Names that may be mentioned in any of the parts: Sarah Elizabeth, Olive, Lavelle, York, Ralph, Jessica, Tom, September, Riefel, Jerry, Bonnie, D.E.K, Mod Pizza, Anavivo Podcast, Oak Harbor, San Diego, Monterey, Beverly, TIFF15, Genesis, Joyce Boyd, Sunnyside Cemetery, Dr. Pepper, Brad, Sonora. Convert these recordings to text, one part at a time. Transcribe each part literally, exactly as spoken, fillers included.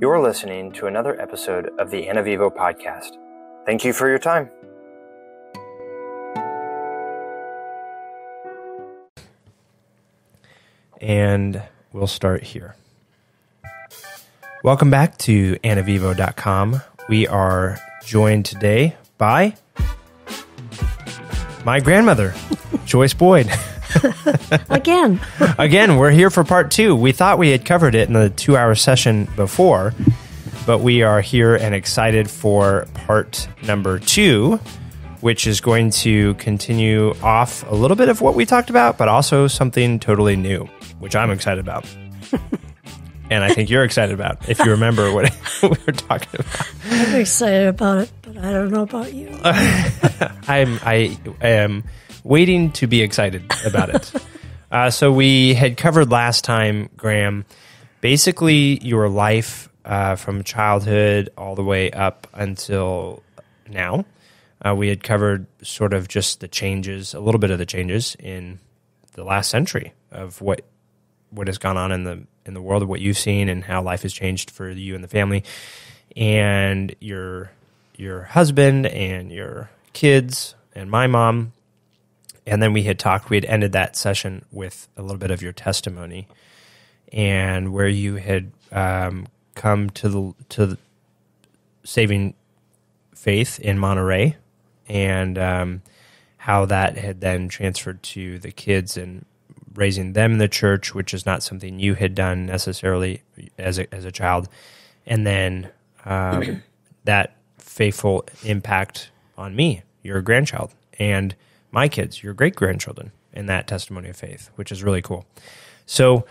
You're listening to another episode of the Anavivo Podcast. Thank you for your time. And we'll start here. Welcome back to anavivo dot com. We are joined today by my grandmother, Joyce Boyd. Again. Again, we're here for part two. We thought we had covered it in the two-hour session before, but we are here and excited for part number two, which is going to continue off a little bit of what we talked about, but also something totally new, which I'm excited about. And I think you're excited about, if you remember what we were talking about. I'm excited about it, but I don't know about you. I'm, I am waiting to be excited about it. Uh, so we had covered last time, Graham, basically your life uh, from childhood all the way up until now. Uh, we had covered sort of just the changes, a little bit of the changes in the last century of what what has gone on in the in the world, of what you've seen and how life has changed for you and the family, and your your husband and your kids and my mom. And then we had talked, we had ended that session with a little bit of your testimony and where you had um, come to the to the saving faith in Monterey, and um, how that had then transferred to the kids and raising them in the church, which is not something you had done necessarily as a, as a child. And then um, that faithful impact on me, your grandchild, and my kids, your great-grandchildren, and that testimony of faith, which is really cool. So,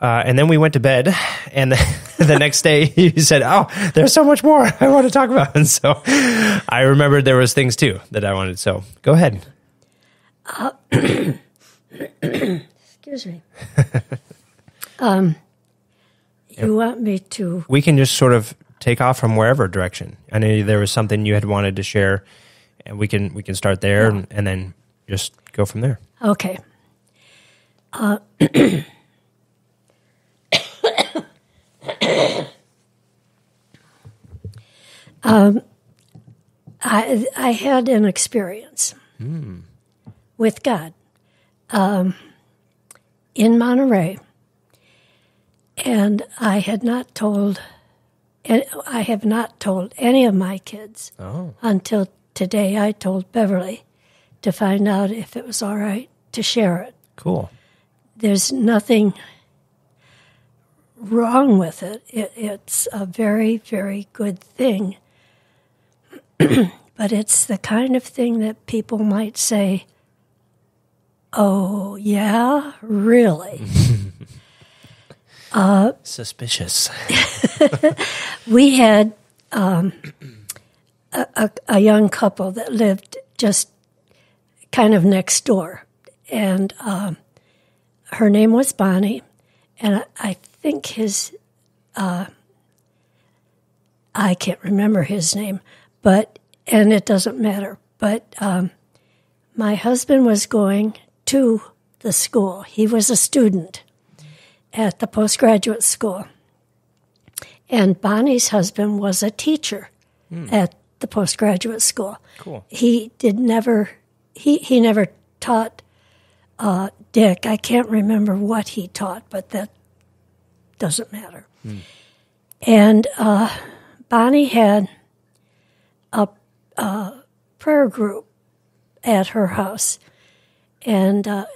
uh, and then we went to bed, and the, the next day you said, oh, there's so much more I want to talk about. And so I remembered there was things, too, that I wanted. So go ahead. Uh, excuse me. um, you want me to... We can just sort of take off from wherever direction. I know there was something you had wanted to share, and we can we can start there, yeah. and, and then just go from there. Okay. Uh, um, I I had an experience mm. with God um, in Monterey, and I had not told I have not told any of my kids oh. until. Today I told Beverly to find out if it was all right to share it. Cool. There's nothing wrong with it. it it's a very, very good thing. But it's the kind of thing that people might say, oh, yeah, really? uh, Suspicious. We had... Um, A, a, a young couple that lived just kind of next door. And um, her name was Bonnie. And I, I think his, uh, I can't remember his name, but, and it doesn't matter. But um, my husband was going to the school. He was a student at the postgraduate school. And Bonnie's husband was a teacher mm. at the postgraduate school. Cool. He did never, he, he never taught uh, Dick. I can't remember what he taught, but that doesn't matter. Mm. And uh, Bonnie had a, a prayer group at her house, and uh,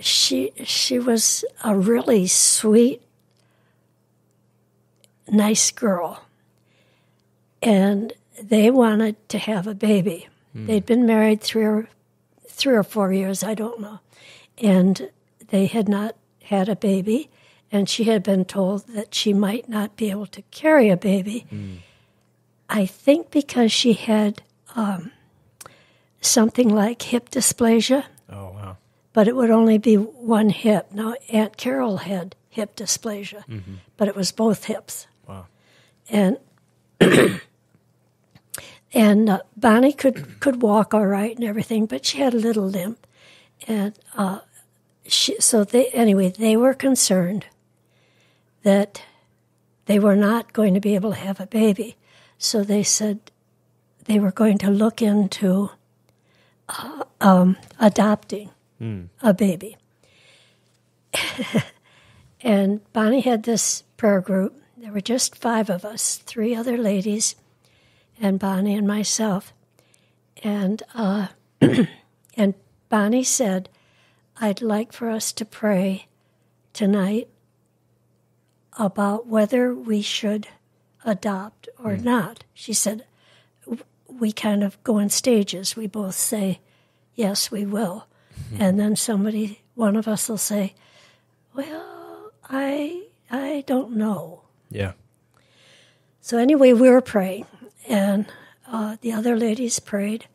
she she was a really sweet, nice girl. And they wanted to have a baby. Mm. They'd been married three or three or four years, I don't know. And they had not had a baby, and she had been told that she might not be able to carry a baby. Mm. I think because she had um, something like hip dysplasia. Oh, wow. But it would only be one hip. Now, Aunt Carol had hip dysplasia, mm-hmm. but it was both hips. Wow. And... And uh, Bonnie could, could walk all right and everything, but she had a little limp. And uh, she, so they, anyway, they were concerned that they were not going to be able to have a baby. So they said they were going to look into uh, um, adopting mm. a baby. And Bonnie had this prayer group. There were just five of us, three other ladies, and Bonnie and myself. And uh, and Bonnie said, I'd like for us to pray tonight about whether we should adopt or mm. not. She said, we kind of go in stages. We both say, yes, we will. Mm-hmm. And then somebody, one of us will say, well, I I don't know. Yeah. So anyway, we were praying, and uh, the other ladies prayed,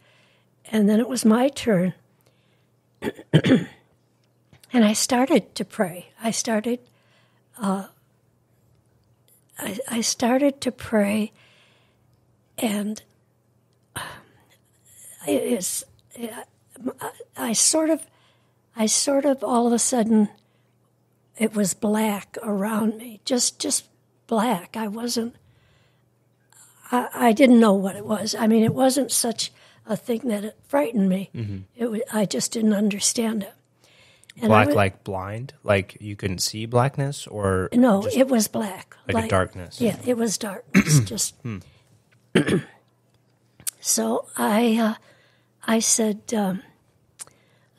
and then it was my turn. And I started to pray. I started uh, I, I started to pray, and it is, I sort of, I sort of all of a sudden, it was black around me, just just black. I wasn't, I, I didn't know what it was. I mean, it wasn't such a thing that it frightened me. Mm-hmm. It was, I just didn't understand it. And black was, like blind? Like you couldn't see blackness? Or no, it was black. Like, like a darkness? Yeah, it was darkness. just... So I, uh, I said, um,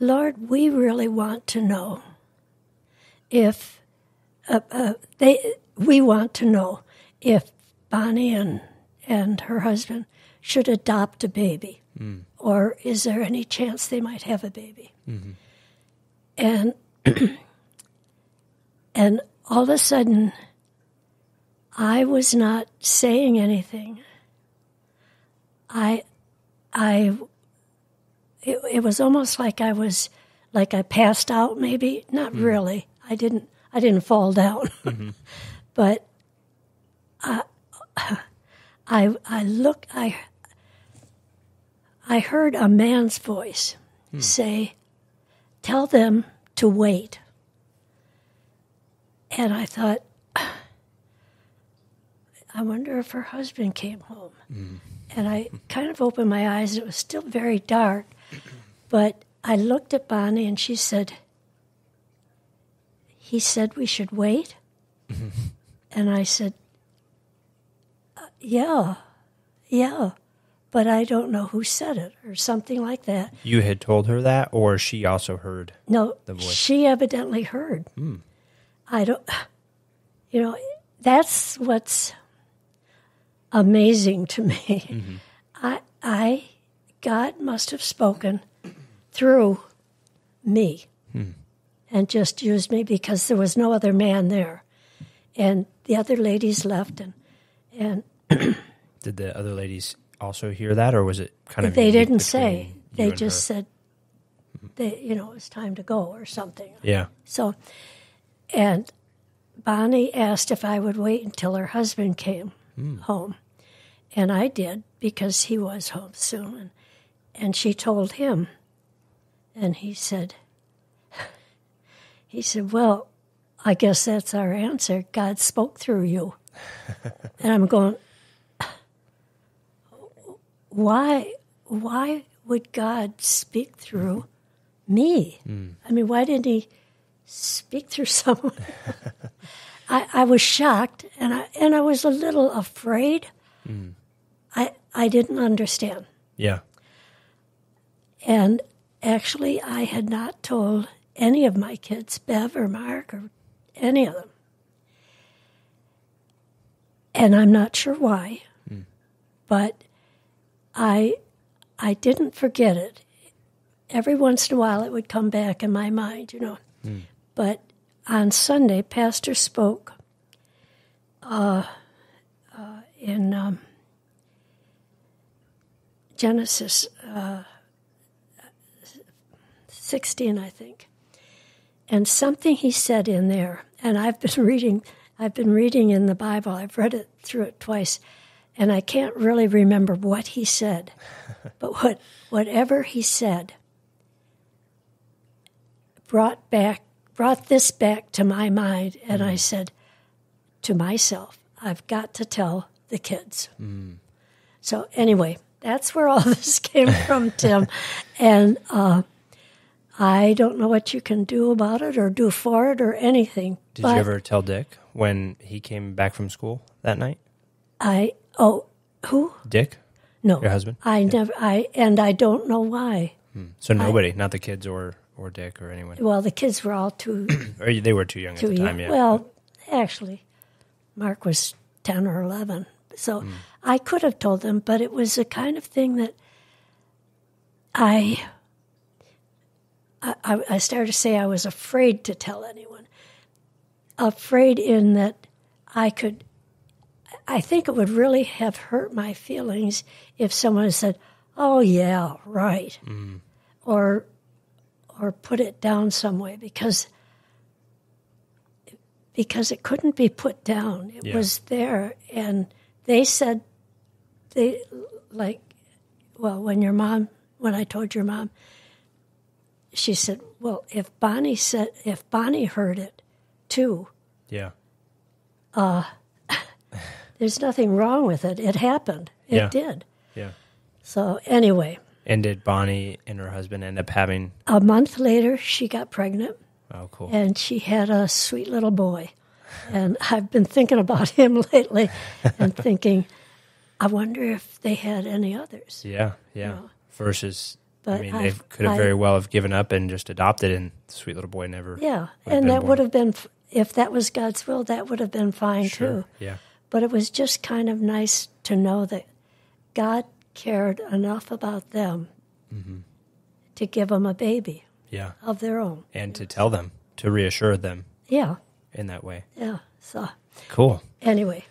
Lord, we really want to know if uh, uh, they. We want to know if Bonnie and and her husband should adopt a baby, mm. or is there any chance they might have a baby? Mm-hmm. And and all of a sudden, I was not saying anything. I, I, it, it was almost like I was, like I passed out. Maybe not mm-hmm. really. I didn't. I didn't fall down, mm-hmm. but I, I, I look. I, I heard a man's voice mm. say, "Tell them to wait." And I thought, I wonder if her husband came home. Mm-hmm. And I kind of opened my eyes. It was still very dark. But I looked at Bonnie, and she said, he said we should wait? Mm-hmm. And I said, yeah, yeah, but I don't know who said it or something like that. You had told her that, or she also heard no, the voice? No, she evidently heard. Mm. I don't, you know, that's what's amazing to me. Mm-hmm. I, I, God must have spoken through me mm. and just used me because there was no other man there. And the other ladies left. And, and did the other ladies also hear that, or was it kind of? They didn't say. They just her? said, they, you know, it's time to go or something. Yeah. So, and Bonnie asked if I would wait until her husband came home. And I did, because he was home soon. And, and she told him. And he said, he said, well, I guess that's our answer. God spoke through you. And I'm going, why, why would God speak through me? Mm. I mean, why didn't he speak through someone? I, I was shocked, and I and I was a little afraid. Mm. I I didn't understand. Yeah. And actually, I had not told any of my kids, Bev or Mark or any of them. And I'm not sure why, mm. but I I didn't forget it. Every once in a while, it would come back in my mind, you know. Mm. But on Sunday, Pastor spoke uh, uh, in um, Genesis uh, sixteen, I think, and something he said in there. And I've been reading. I've been reading in the Bible. I've read it through it twice, and I can't really remember what he said. But what whatever he said brought back. brought this back to my mind, and I said to myself, I've got to tell the kids. Mm. So anyway, that's where all this came from, Tim. And uh, I don't know what you can do about it or do for it or anything. Did you ever tell Dick when he came back from school that night? I, oh, who? Dick? No. Your husband? I yeah. never, I, and I don't know why. Hmm. So nobody, I, not the kids or, or Dick or anyone? Well, the kids were all too... or they were too young too at the time, young. yeah. Well, actually, Mark was ten or eleven, so mm. I could have told them, but it was the kind of thing that I, I, I started to say I was afraid to tell anyone. Afraid in that I could... I think it would really have hurt my feelings if someone said, oh, yeah, right, mm. or or put it down some way, because because it couldn't be put down. It yeah. was there, and they said, they like, well, when your mom, when I told your mom, she said, well, if Bonnie said, if Bonnie heard it, too. Yeah. Uh There's nothing wrong with it. It happened. It yeah. did. Yeah. So anyway. And did Bonnie and her husband end up having? A month later, she got pregnant. Oh, cool. And she had a sweet little boy. And I've been thinking about him lately and thinking, I wonder if they had any others. Yeah, yeah. You know? Versus, but I mean, I've, they could have I, very well have given up and just adopted, and the sweet little boy never. Yeah, and that born. would have been, if that was God's will, that would have been fine sure. too. Yeah. But it was just kind of nice to know that God cared enough about them mm-hmm. to give them a baby yeah. of their own. And to know. tell them, to reassure them. Yeah. In that way. Yeah. So. Cool. Anyway.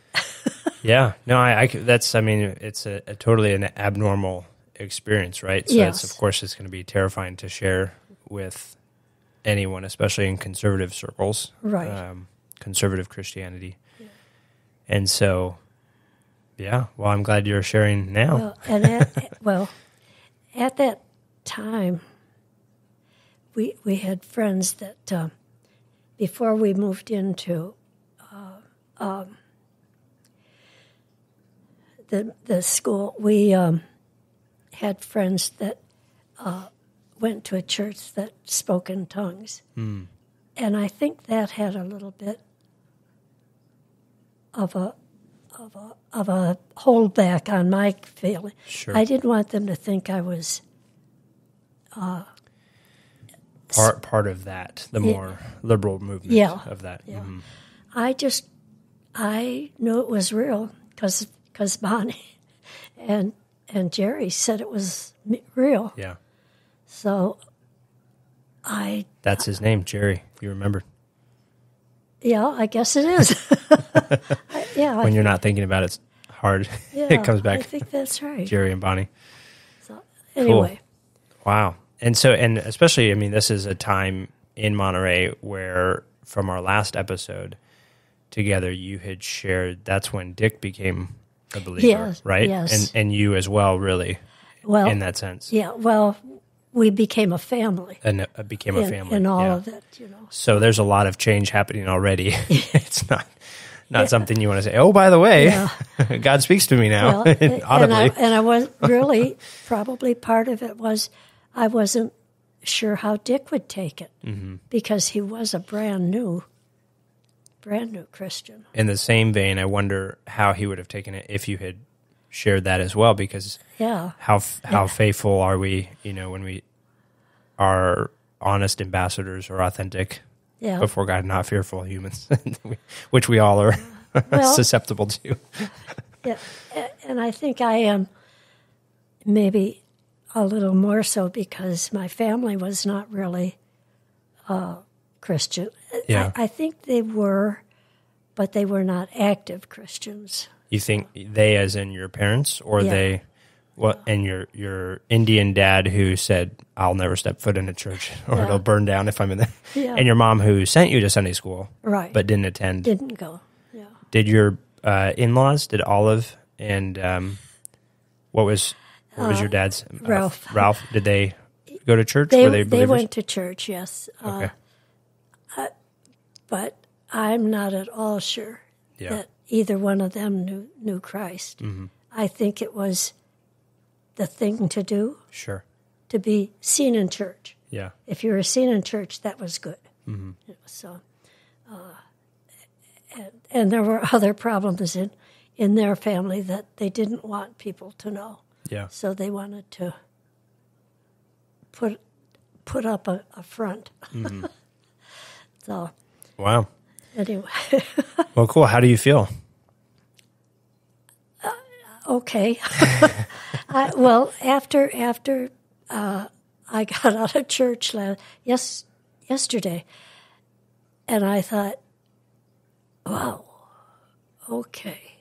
yeah. No, I, I, that's, I mean, it's a, a totally an abnormal experience, right? So yes. it's, of course, it's going to be terrifying to share with anyone, especially in conservative circles. Right. Um, conservative Christianity. And so, yeah, well, I'm glad you're sharing now. Well, and at, well, at that time, we we had friends that, uh, before we moved into uh, um, the, the school, we um, had friends that uh, went to a church that spoke in tongues. Mm. And I think that had a little bit of a of a of a holdback on my feeling. Sure. I didn't want them to think I was uh, part part of that. The yeah. more liberal movement yeah. of that. Yeah. Mm-hmm. I just I knew it was real because because Bonnie and and Jerry said it was real. Yeah. So I. That's his name, Jerry. You remembered. Yeah, I guess it is. I, yeah, when I you're not thinking about it, it's hard. Yeah, it comes back. I think that's right. Jerry and Bonnie. So, anyway. Cool. Wow. And so, and especially, I mean, this is a time in Monterey where, from our last episode together, you had shared that's when Dick became a believer, yes, right? Yes. And, and you as well, really, well, in that sense. Yeah, well... We became a family. And uh, became a in, family. And all yeah. of that, you know. So there's a lot of change happening already. It's not not yeah. something you want to say, oh, by the way, yeah. God speaks to me now, well, audibly. And I, and I was really, probably part of it was I wasn't sure how Dick would take it mm-hmm. because he was a brand new, brand new Christian. In the same vein, I wonder how he would have taken it if you had shared that as well, because yeah, how how yeah. faithful are we? You know, when we are honest ambassadors or authentic yeah. before God, not fearful humans, which we all are well, susceptible to. yeah, and I think I am maybe a little more so because my family was not really uh, Christian. Yeah. I, I think they were, but they were not active Christians. You think they as in your parents or yeah. they well, and your your Indian dad who said, I'll never step foot in a church or yeah. it'll burn down if I'm in there. Yeah. And your mom who sent you to Sunday school right. but didn't attend. Didn't go, yeah. Did your uh, in-laws, did Olive and um, what was what was uh, your dad's? Uh, Ralph. Ralph, did they go to church? They, Were they, they went to church, yes. Okay. Uh, I, but I'm not at all sure yeah. that either one of them knew, knew Christ. Mm-hmm. I think it was the thing to do. Sure. To be seen in church. Yeah. If you were seen in church, that was good. Mm-hmm. So, uh, and, and there were other problems in, in their family that they didn't want people to know. Yeah. So they wanted to put put up a, a front. Mm-hmm. So. Wow. Anyway. Well, cool. How do you feel? Uh, okay. I, well, after after uh, I got out of church last yes yesterday, and I thought, wow, okay,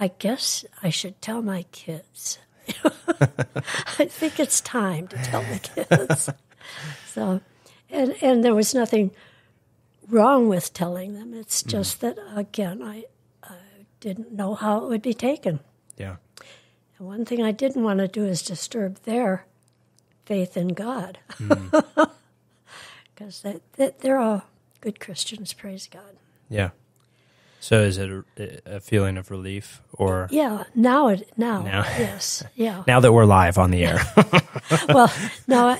I guess I should tell my kids. I think it's time to tell the kids. So, and and there was nothing wrong with telling them. It's just mm. that, again, I, I didn't know how it would be taken. Yeah. And one thing I didn't want to do is disturb their faith in God. Mm. Because they, they, they're all good Christians, praise God. Yeah. So is it a, a feeling of relief, or? Yeah, now, it, now, now. Yes, yeah. Now that we're live on the air. Well, now,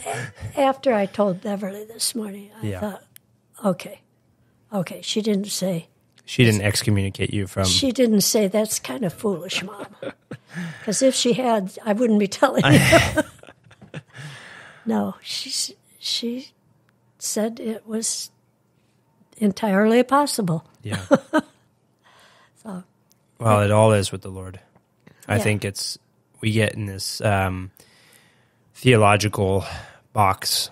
after I told Beverly this morning, I yeah. thought, okay. Okay, she didn't say... She didn't excommunicate you from... She didn't say, that's kind of foolish, Mom. Because if she had, I wouldn't be telling you. No, she, she said it was entirely possible. Yeah. So, well, it all is with the Lord. I yeah. think it's... We get in this um, theological box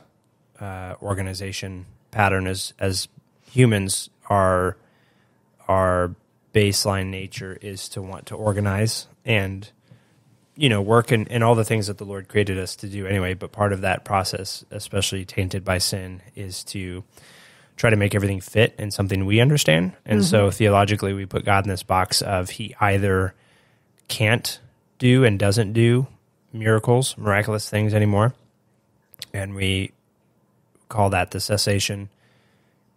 uh, organization pattern as... as humans, our, our baseline nature is to want to organize and, you know, work and, and all the things that the Lord created us to do anyway. But part of that process, especially tainted by sin, is to try to make everything fit in something we understand. And mm-hmm. so theologically, we put God in this box of he either can't do and doesn't do miracles, miraculous things anymore. And we call that the cessation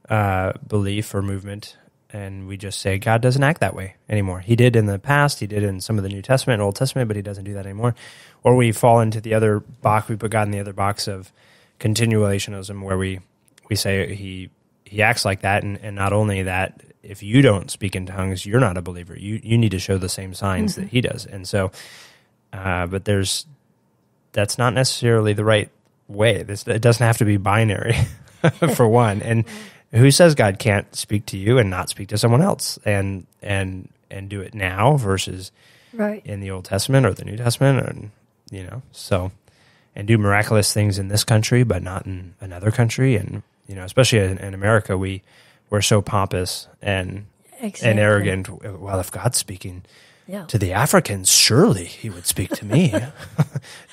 Uh, belief or movement, and we just say God doesn't act that way anymore. He did in the past, he did in some of the New Testament and Old Testament, but he doesn't do that anymore. Or we fall into the other box, we put God in the other box of continuationism, where we, we say he he acts like that, and, and not only that, if you don't speak in tongues, you're not a believer. You you need to show the same signs mm-hmm. that he does. And so, uh, but there's, that's not necessarily the right way. This, it doesn't have to be binary, for one. And who says God can't speak to you and not speak to someone else, and and and do it now versus right. in the Old Testament or the New Testament, and you know, so, and do miraculous things in this country but not in another country, and you know, especially in, in America, we we're so pompous and exactly. and arrogant. Well, if God's speaking yeah. to the Africans, surely he would speak to me.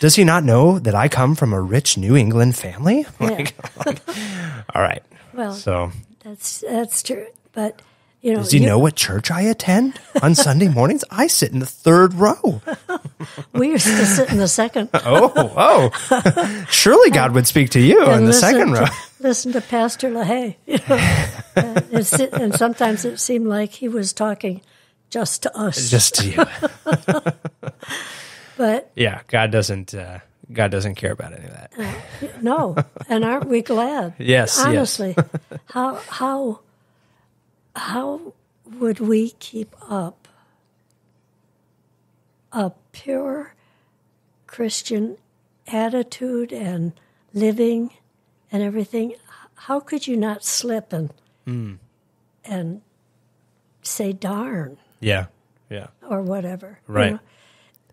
Does he not know that I come from a rich New England family? Yeah. Like, like, all right. Well, so that's that's true, but you know, does he you, know what church I attend on Sunday mornings? I sit in the third row. We used to sit in the second. oh, oh! Surely God would speak to you and in the second row. To, listen to Pastor LaHaye. You know, and, and sometimes it seemed like he was talking just to us, just to you. But yeah, God doesn't. Uh, God doesn't care about any of that. Uh, no, and aren't we glad? Yes, honestly, yes. how how how would we keep up a pure Christian attitude and living and everything? How could you not slip and mm. and say darn? Yeah, yeah, or whatever. Right. You know?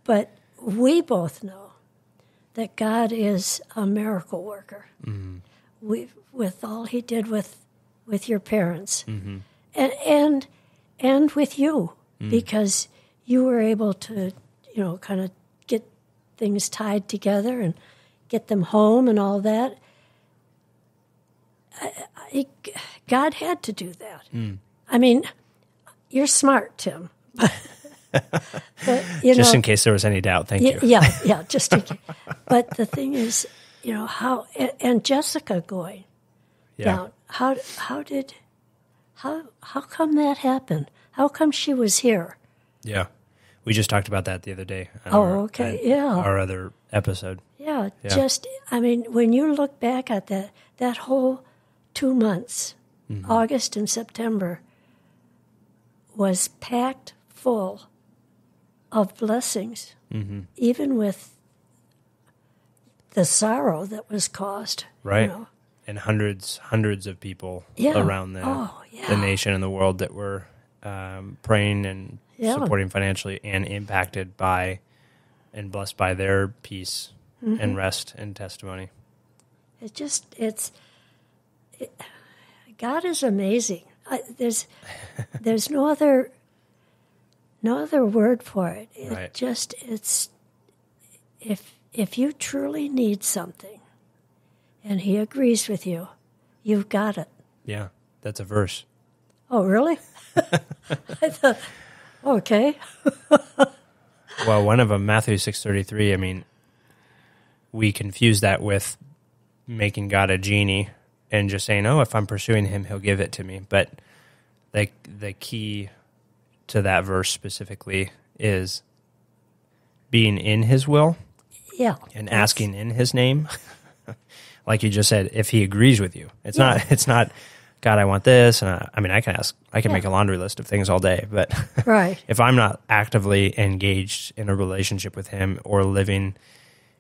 But we both know that God is a miracle worker. Mm-hmm. We, with all he did with with your parents, mm-hmm. and and and with you, mm. because you were able to, you know, kind of get things tied together and get them home and all that. I, I, God had to do that. Mm. I mean, you're smart, Tim. But But, you just know, in case there was any doubt, thank you. Yeah, yeah, just in case. But the thing is, you know, how, and, and Jessica going yeah. down, how how did how how come that happened? How come she was here? Yeah. We just talked about that the other day. Oh, our, okay, yeah. Our other episode. Yeah, yeah, just, I mean, when you look back at that, that whole two months, mm-hmm. August and September, was packed full of blessings, mm-hmm. even with the sorrow that was caused. Right. You know. And hundreds, hundreds of people yeah. around the, oh, yeah. the nation and the world that were um, praying and yeah. supporting financially and impacted by and blessed by their peace mm-hmm. and rest and testimony. It just, it's, it, God is amazing. I, there's there's no other no other word for it. It right. just, it's, if if you truly need something and he agrees with you, you've got it. Yeah, that's a verse. Oh, really? I thought, okay. Well, one of them, Matthew six thirty-three, I mean, we confuse that with making God a genie and just saying, oh, if I'm pursuing him, he'll give it to me. But the, the key to that verse specifically is being in his will yeah, and asking in his name. Like you just said, if he agrees with you. It's yeah. not, it's not, God, I want this. And I, I mean, I can ask, I can yeah. make a laundry list of things all day, but right. if I'm not actively engaged in a relationship with him or living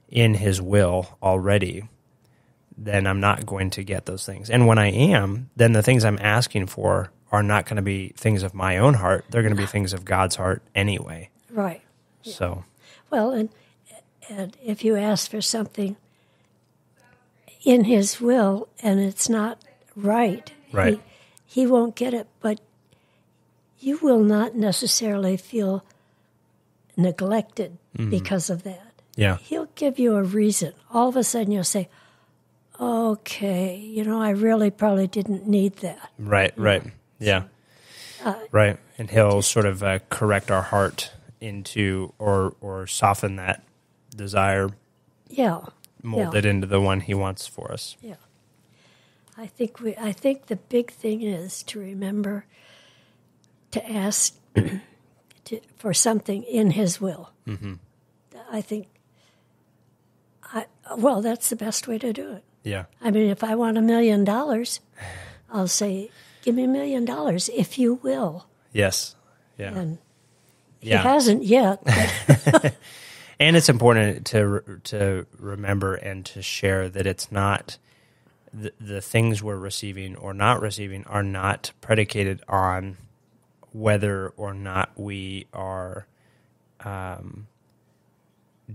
in his will already, then I'm not going to get those things. And when I am, then the things I'm asking for are not going to be things of my own heart. They're going to be things of God's heart anyway. Right. Yeah. So. Well, and, and if you ask for something in his will and it's not right, Right. He, he won't get it, but you will not necessarily feel neglected mm-hmm. because of that. Yeah. He'll give you a reason. All of a sudden you'll say, okay, you know, I really probably didn't need that. Right, right. Yeah. Uh, right. And he'll sort of uh, correct our heart into or or soften that desire. Yeah. Mold yeah. it into the one he wants for us. Yeah. I think we I think the big thing is to remember to ask to, for something in his will. Mm-hmm. I think I well, that's the best way to do it. Yeah. I mean, if I want a million dollars, I'll say, give me a million dollars if you will. Yes. Yeah. And yeah. he hasn't yet. And it's important to to remember and to share that it's not the, the things we're receiving or not receiving are not predicated on whether or not we are um,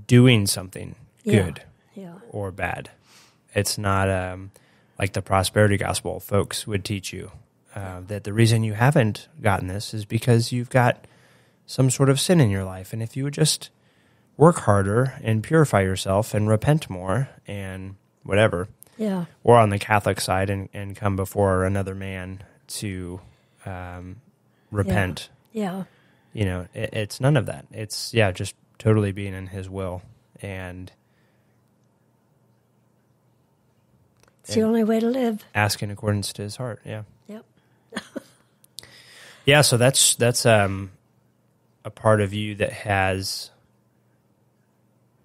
doing something good yeah. Yeah. or bad. It's not um, like the prosperity gospel folks would teach you, uh, that the reason you haven't gotten this is because you've got some sort of sin in your life. And if you would just work harder and purify yourself and repent more and whatever, yeah. or on the Catholic side and, and come before another man to um, repent. Yeah. yeah. You know, it, it's none of that. It's, yeah, just totally being in his will and... It's the only way to live. Ask in accordance to his heart, yeah. Yep. Yeah, so that's that's um, a part of you that has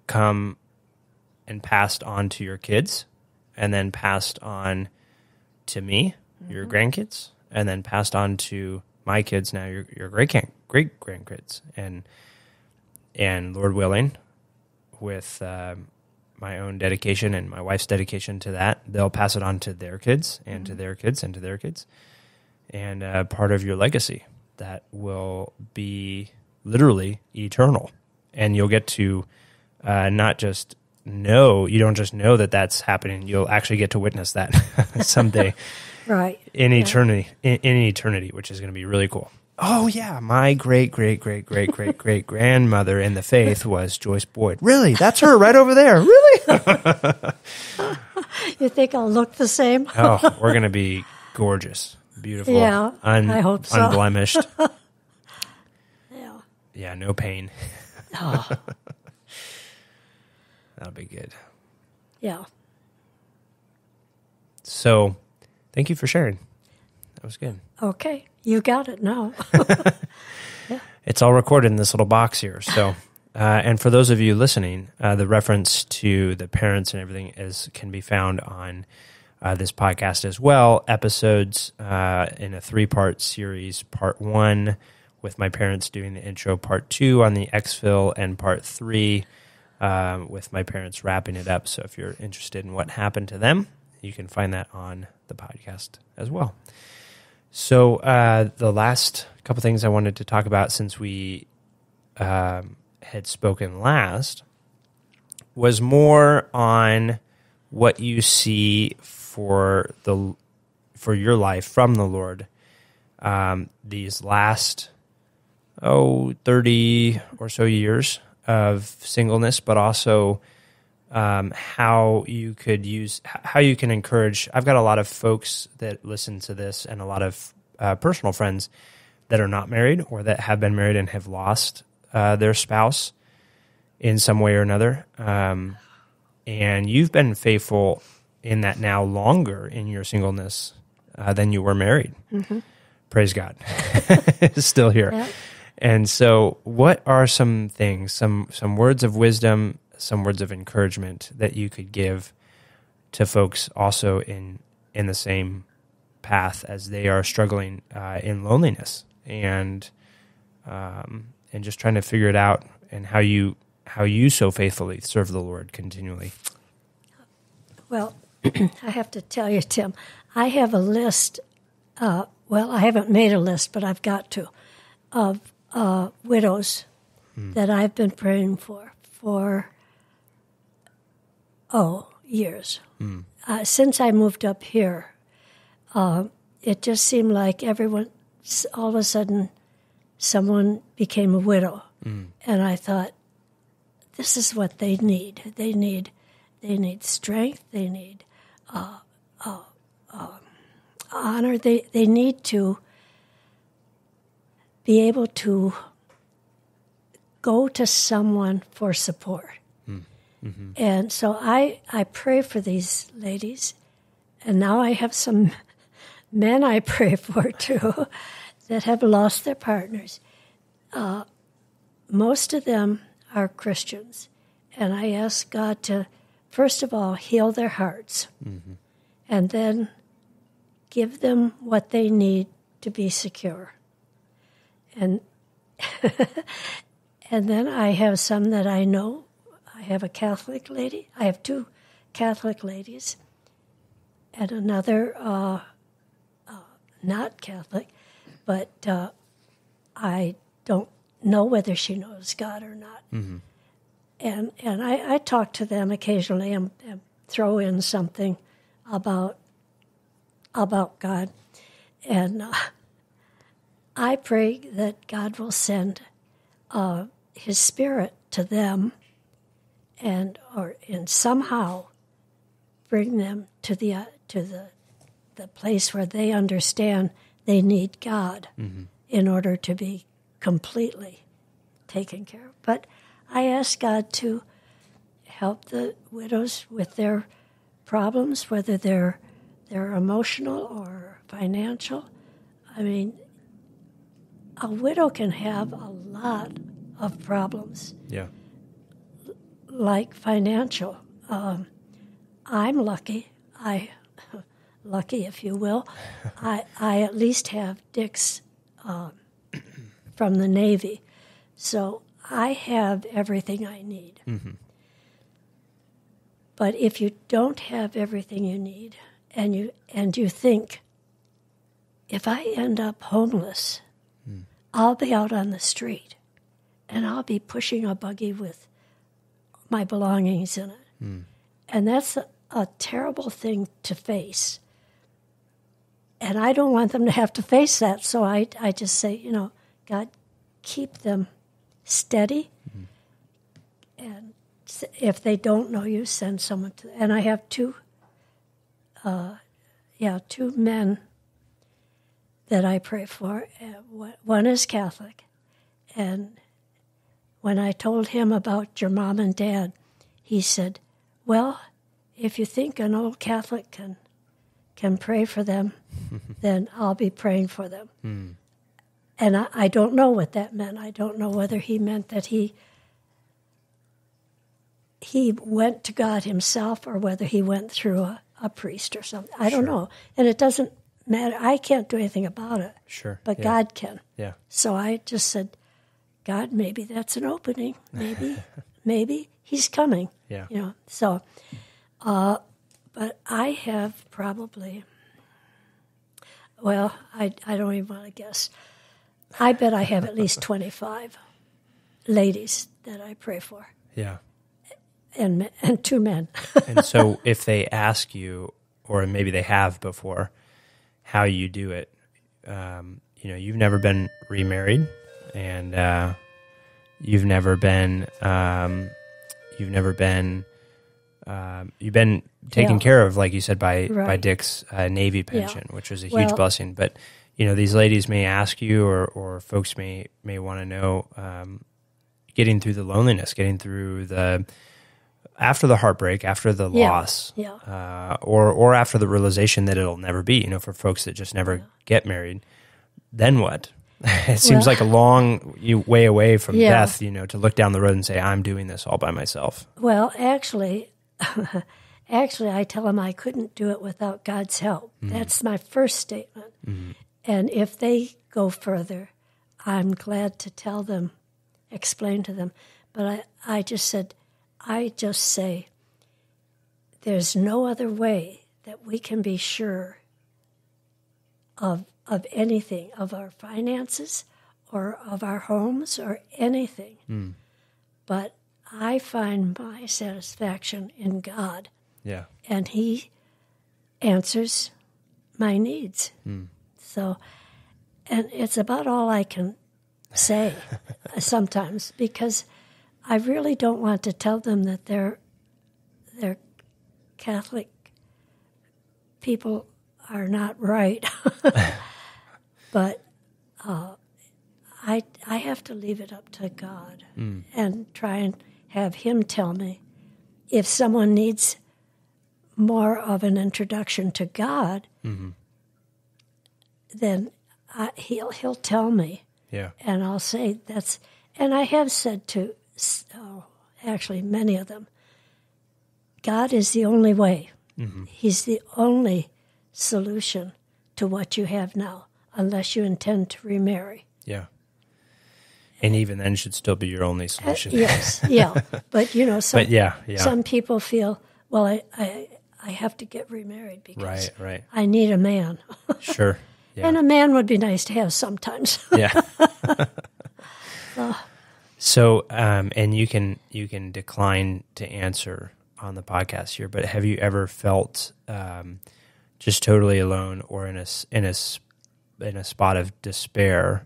come and passed on to your kids and then passed on to me, mm-hmm. your grandkids, and then passed on to my kids now, your, your great-grandkids. And, and Lord willing, with... Um, my own dedication and my wife's dedication to that, they'll pass it on to their kids and mm-hmm. to their kids and to their kids. And uh, part of your legacy that will be literally eternal. And you'll get to uh, not just know, you don't just know that that's happening, you'll actually get to witness that someday. Right. In yeah. eternity, in, in eternity, which is going to be really cool. Oh, yeah, my great, great, great, great, great, great grandmother in the faith was Joyce Boyd. Really? That's her right over there. Really? You think I'll look the same? Oh, we're going to be gorgeous, beautiful, yeah, un I hope so. Unblemished. Yeah. Yeah, no pain. Oh. That'll be good. Yeah. So, thank you for sharing. That was good. Okay. You got it now. Yeah. It's all recorded in this little box here. So, uh, and for those of you listening, uh, the reference to the parents and everything is can be found on uh, this podcast as well. Episodes uh, in a three-part series, part one with my parents doing the intro, part two on the exfil, and part three um, with my parents wrapping it up. So if you're interested in what happened to them, you can find that on the podcast as well. So uh, the last couple things I wanted to talk about since we um, had spoken last was more on what you see for the for your life from the Lord um, these last, oh, thirty or so years of singleness, but also Um, how you could use, how you can encourage. I've got a lot of folks that listen to this and a lot of uh, personal friends that are not married or that have been married and have lost uh, their spouse in some way or another. Um, and you've been faithful in that now longer in your singleness uh, than you were married. Mm-hmm. Praise God. Still here. Yeah. And so what are some things, some, some words of wisdom, some words of encouragement that you could give to folks also in in the same path as they are struggling uh, in loneliness and um, and just trying to figure it out, and how you how you so faithfully serve the Lord continually? Well, I have to tell you, Tim, I have a list. Uh, well, I haven't made a list, but I've got to of uh, widows hmm. that I've been praying for for. Oh, years. Mm. Uh, since I moved up here, uh, it just seemed like everyone, all of a sudden, someone became a widow. Mm. And I thought, this is what they need. They need they need strength. They need uh, uh, uh, honor. They, they need to be able to go to someone for support. Mm-hmm. And so I, I pray for these ladies, and now I have some men I pray for, too, that have lost their partners. Uh, most of them are Christians, and I ask God to, first of all, heal their hearts, mm-hmm. and then give them what they need to be secure. And, and then I have some that I know. I have a Catholic lady. I have two Catholic ladies and another uh, uh, not Catholic, but uh, I don't know whether she knows God or not. Mm-hmm. And and I, I talk to them occasionally and, and throw in something about, about God. And uh, I pray that God will send uh, His Spirit to them, and or and somehow bring them to the uh, to the the place where they understand they need God, mm-hmm. in order to be completely taken care of. But I ask God to help the widows with their problems, whether they're they're emotional or financial. I mean, a widow can have a lot of problems. Yeah. Like financial. Um, I'm lucky. I, lucky if you will, I, I at least have Dick's um, from the Navy. So I have everything I need. Mm-hmm. But if you don't have everything you need, and you, and you think, if I end up homeless, mm. I'll be out on the street and I'll be pushing a buggy with my belongings in it. Mm. And that's a, a terrible thing to face. And I don't want them to have to face that, so I, I just say, you know, God, keep them steady, mm. and if they don't know you, send someone to. And I have two, uh, yeah, two men that I pray for. One is Catholic, and when I told him about your mom and dad, he said, well, if you think an old Catholic can can pray for them, then I'll be praying for them. Hmm. And I, I don't know what that meant. I don't know whether he meant that he he went to God himself or whether he went through a, a priest or something. I don't sure. know. And it doesn't matter. I can't do anything about it. Sure. But yeah. God can. Yeah. So I just said, God, maybe that's an opening. Maybe, maybe he's coming. Yeah. You know, so, uh, but I have probably, well, I, I don't even want to guess. I bet I have at least twenty-five ladies that I pray for. Yeah. And and two men. And so if they ask you, or maybe they have before, how you do it, um, you know, you've never been remarried, and uh, you've never been, um, you've never been, um, you've been taken yeah. care of, like you said, by, right. by Dick's uh, Navy pension, yeah. which was a huge well, blessing. But you know, these ladies may ask you, or, or folks may, may want to know, um, getting through the loneliness, getting through the, after the heartbreak, after the yeah, loss, yeah. Uh, or, or after the realization that it'll never be, you know, for folks that just never yeah. get married, then what? It seems well, like a long way away from yeah. death, you know, to look down the road and say, I'm doing this all by myself. Well, actually, actually, I tell them I couldn't do it without God's help. Mm-hmm. That's my first statement. Mm-hmm. And if they go further, I'm glad to tell them, explain to them. But I, I just said, I just say, there's no other way that we can be sure of of anything, of our finances or of our homes or anything. Mm. But I find my satisfaction in God. Yeah. And he answers my needs. Mm. So, and it's about all I can say sometimes, because I really don't want to tell them that they're, they're Catholic people are not right. But uh, I, I have to leave it up to God mm. and try and have him tell me if someone needs more of an introduction to God. Mm-hmm. Then I, he'll he'll tell me, yeah, and I'll say that's. And I have said to, oh, actually, many of them, God is the only way. Mm-hmm. He's the only solution to what you have now, unless you intend to remarry. Yeah, and even then, should still be your only solution. Uh, yes, yeah, but you know, some but yeah, yeah. some people feel, well, I I, I have to get remarried because right, right. I need a man. Sure. Yeah. And a man would be nice to have sometimes. Yeah. uh, so, um, and you can you can decline to answer on the podcast here, but have you ever felt um, just totally alone or in a in a in a spot of despair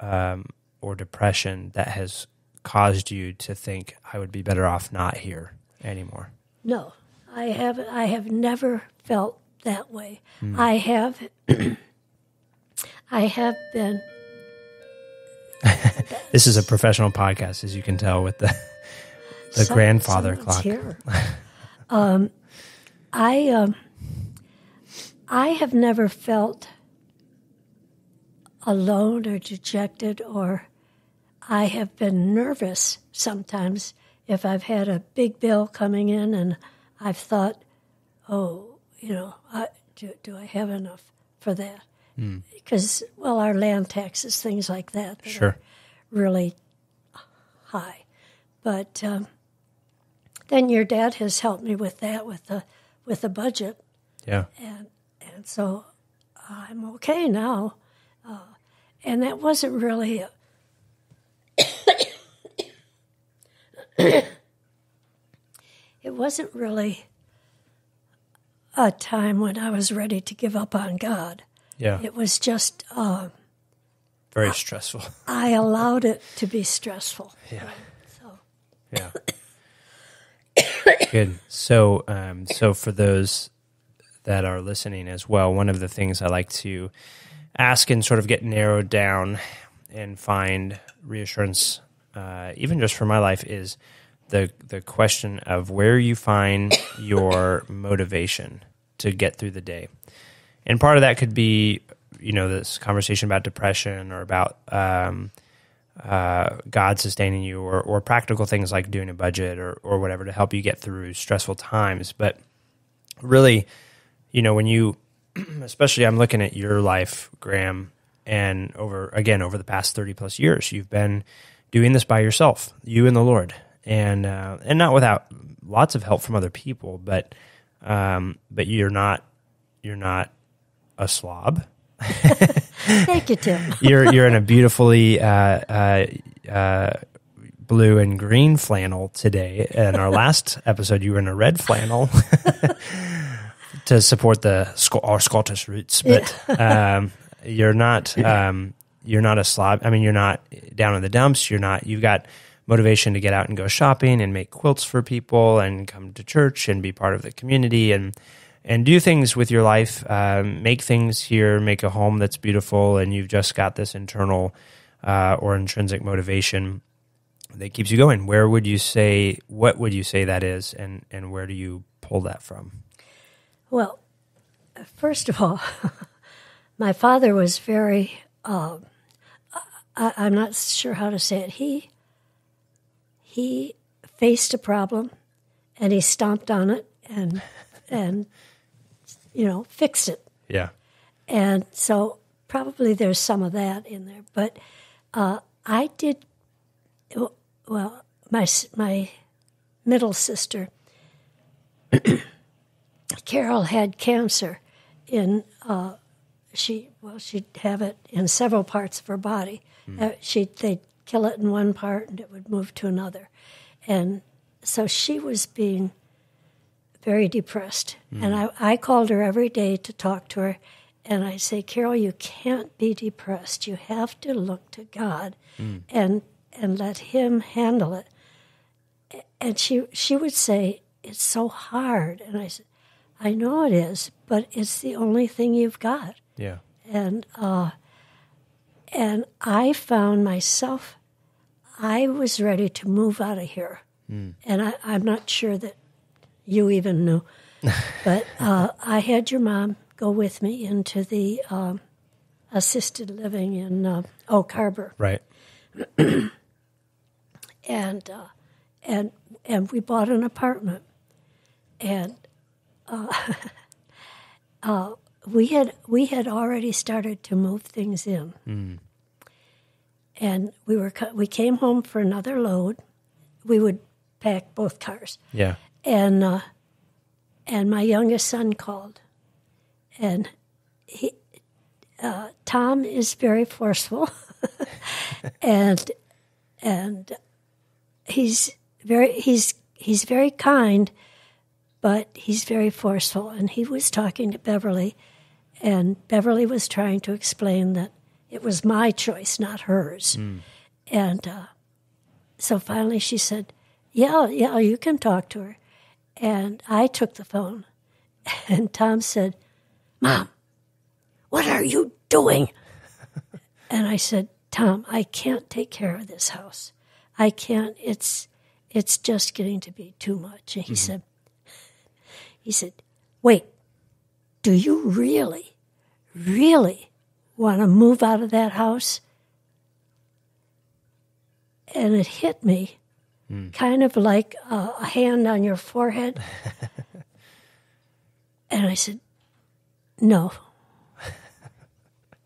um, or depression that has caused you to think I would be better off not here anymore? No, I have. I have never felt that way. Mm. I have. I have been. This is a professional podcast, as you can tell with the the Some, grandfather clock. Here. um, I um, I have never felt alone or dejected, or I have been nervous sometimes if I've had a big bill coming in and I've thought, oh, you know, I, do, do I have enough for that? Because, well, our land taxes, things like that, that sure. are really high. But um, then your dad has helped me with that, with the with the budget. Yeah. And and so I'm okay now. Uh, and that wasn't really a it wasn't really a time when I was ready to give up on God. Yeah. It was just uh, very stressful. I, I allowed it to be stressful. Yeah. So. Yeah. Good. So, um, so for those that are listening as well, one of the things I like to ask and sort of get narrowed down and find reassurance, uh, even just for my life, is the the question of where you find your motivation to get through the day. And part of that could be, you know, this conversation about depression or about um, uh, God sustaining you, or, or practical things like doing a budget or, or whatever to help you get through stressful times. But really, you know, when you, especially I'm looking at your life, Graham, and over, again, over the past thirty plus years, you've been doing this by yourself, you and the Lord, and, uh, and not without lots of help from other people, but, um, but you're not, you're not a slob. Thank you, Tim. you're, you're in a beautifully, uh, uh, uh, blue and green flannel today. In our last episode, you were in a red flannel to support the Sc- our Scottish roots, but, yeah. um, you're not, um, you're not a slob. I mean, you're not down in the dumps. You're not, you've got motivation to get out and go shopping and make quilts for people and come to church and be part of the community and, and do things with your life, um, make things here, make a home that's beautiful. And you've just got this internal, uh, or intrinsic motivation that keeps you going. Where would you say, what would you say that is? And, and where do you pull that from? Well, first of all, my father was very, um, I, I'm not sure how to say it. He he faced a problem, and he stomped on it, and and you know fixed it. Yeah. And so probably there's some of that in there, but uh, I did well. My my middle sister, Carol, had cancer in. Uh, She well, she'd have it in several parts of her body. Mm. Uh, she they'd kill it in one part, and it would move to another, and so she was being very depressed. Mm. And I, I called her every day to talk to her, and I say, Carol, you can't be depressed. You have to look to God, mm. and and let Him handle it. And she she would say, it's so hard, and I said, I know it is, but it's the only thing you've got. Yeah, and uh, and I found myself, I was ready to move out of here, mm. and I, I'm not sure that you even knew, but uh, I had your mom go with me into the um, assisted living in uh, Oak Harbor, right? and uh, and and we bought an apartment, and uh, uh. We had we had already started to move things in, mm. and we were we came home for another load. We would pack both cars. Yeah, and uh, and my youngest son called, and he uh, Tom is very forceful, and and he's very he's he's very kind, but he's very forceful, and he was talking to Beverly. And Beverly was trying to explain that it was my choice, not hers. Mm. And uh, so finally she said, yeah, yeah, you can talk to her. And I took the phone. And Tom said, Mom, what are you doing? And I said, Tom, I can't take care of this house. I can't. It's it's just getting to be too much. And he mm-hmm. said, he said, wait. Do you really, really want to move out of that house? And it hit me, mm. kind of like a, a hand on your forehead. And I said, no.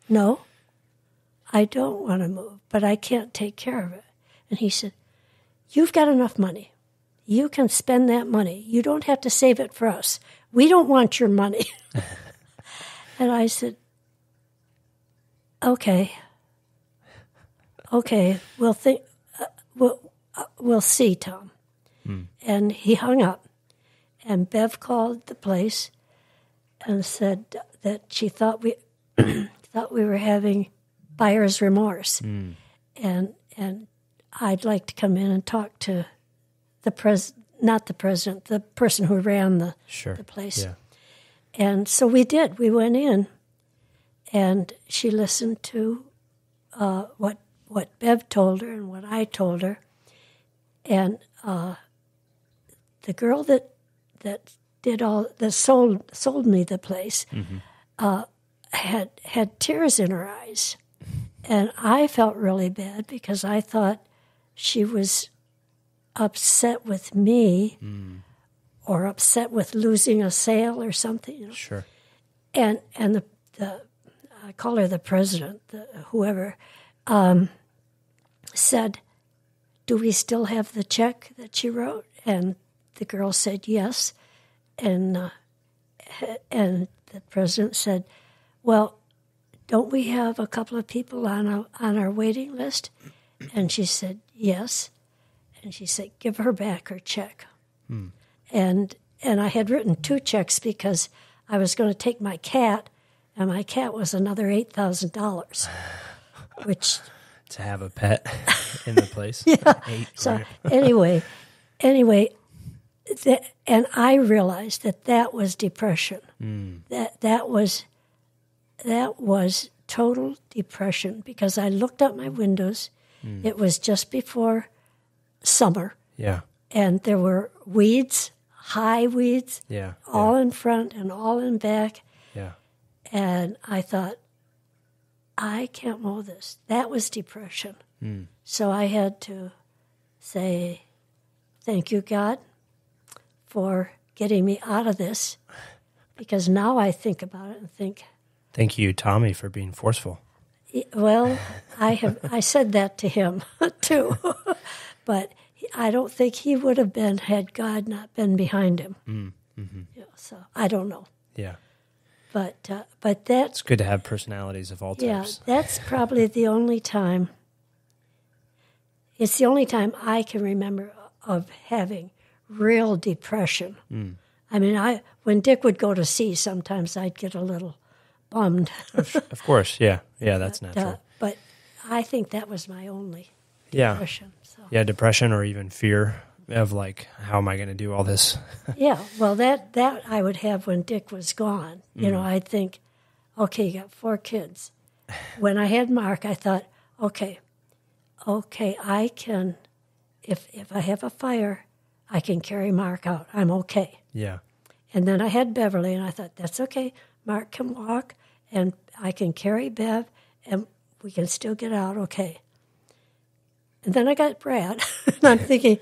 No, I don't want to move, but I can't take care of it. And he said, you've got enough money. You can spend that money. You don't have to save it for us. We don't want your money. And I said, okay, okay, we'll think, uh, we'll, uh, we'll see, Tom. Hmm. And he hung up, and Bev called the place and said that she thought we thought we were having buyer's remorse, hmm. and and I'd like to come in and talk to the president. Not the president, the person who ran the, sure. the place. Yeah. And so we did. We went in, and she listened to uh, what what Bev told her and what I told her. And uh, the girl that that did all that sold sold me the place, mm-hmm. uh, had had tears in her eyes, and I felt really bad because I thought she was upset with me, mm. or upset with losing a sale or something. You know? Sure. And and the, the I call her the president, the, whoever, um, said, "Do we still have the check that she wrote?" And the girl said yes, and uh, and the president said, "Well, don't we have a couple of people on a, on our waiting list?" And she said yes, and she said, "Give her back her check." Hmm. And and I had written two checks because I was going to take my cat, and my cat was another eight thousand dollars, which to have a pet in the place. Yeah. Eight so anyway, anyway. That, and I realized that that was depression. Mm. That that was that was total depression because I looked out my windows. Mm. It was just before summer. Yeah. And there were weeds, high weeds, yeah, all yeah. in front and all in back. Yeah. And I thought, I can't mow this. That was depression. Mm. So I had to say, thank you, God, for getting me out of this, because now I think about it and think, thank you, Tommy, for being forceful. Well, I have I said that to him too, but I don't think he would have been had God not been behind him. Mm, mm-hmm. You know, so I don't know. Yeah, but uh, but that it's good to have personalities of all yeah, types. Yeah, that's probably the only time. It's the only time I can remember of having real depression. Mm. I mean, I when Dick would go to sea, sometimes I'd get a little bummed. of, of course, yeah. Yeah, that's but, natural. Uh, but I think that was my only depression. Yeah, so. yeah depression or even fear of, like, how am I going to do all this? yeah, well, that, that I would have when Dick was gone. You mm. know, I'd think, okay, you got four kids. When I had Mark, I thought, okay, okay, I can, if if I have a fire, I can carry Mark out. I'm okay. Yeah. And then I had Beverly, and I thought, that's okay. Mark can walk, and I can carry Bev, and we can still get out okay. And then I got Brad, and I'm thinking,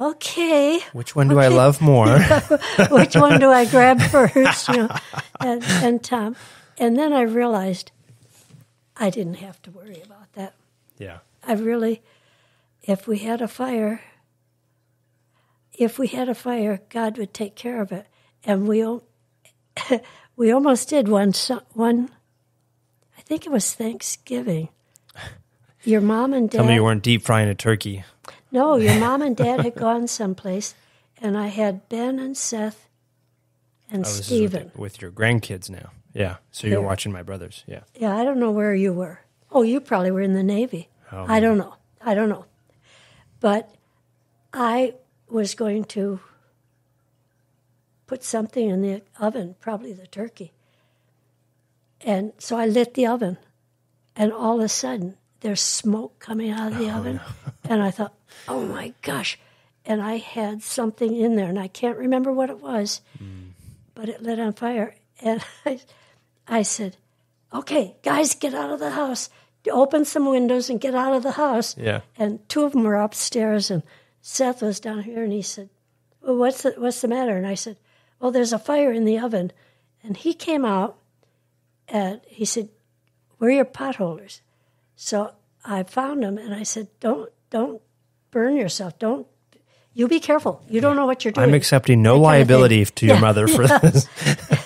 okay. Which one okay. do I love more? yeah, which one do I grab first? You know, and, and Tom. And then I realized I didn't have to worry about that. Yeah. I really, if we had a fire... If we had a fire, God would take care of it, and we we almost did one. One, I think it was Thanksgiving. Your mom and dad. Tell me you weren't deep frying a turkey. No, your mom and dad had gone someplace, and I had Ben and Seth and oh, Stephen with, with your grandkids now. Yeah, so you're yeah. watching my brothers. Yeah. Yeah, I don't know where you were. Oh, you probably were in the Navy. Oh, I don't know. I don't know, but I was going to put something in the oven, probably the turkey. And so I lit the oven, and all of a sudden, there's smoke coming out of the oh, oven. No. And I thought, oh, my gosh. And I had something in there, and I can't remember what it was, mm. but it lit on fire. And I, I said, okay, guys, get out of the house. Open some windows and get out of the house. Yeah. And two of them were upstairs, and Seth was down here, and he said, well, what's the, what's the matter? And I said, well, there's a fire in the oven. And he came out, and he said, where are your potholders? So I found them, and I said, don't don't burn yourself. Don't. You be careful. You don't know what you're doing. I'm accepting no liability to your yeah, mother for yeah. this.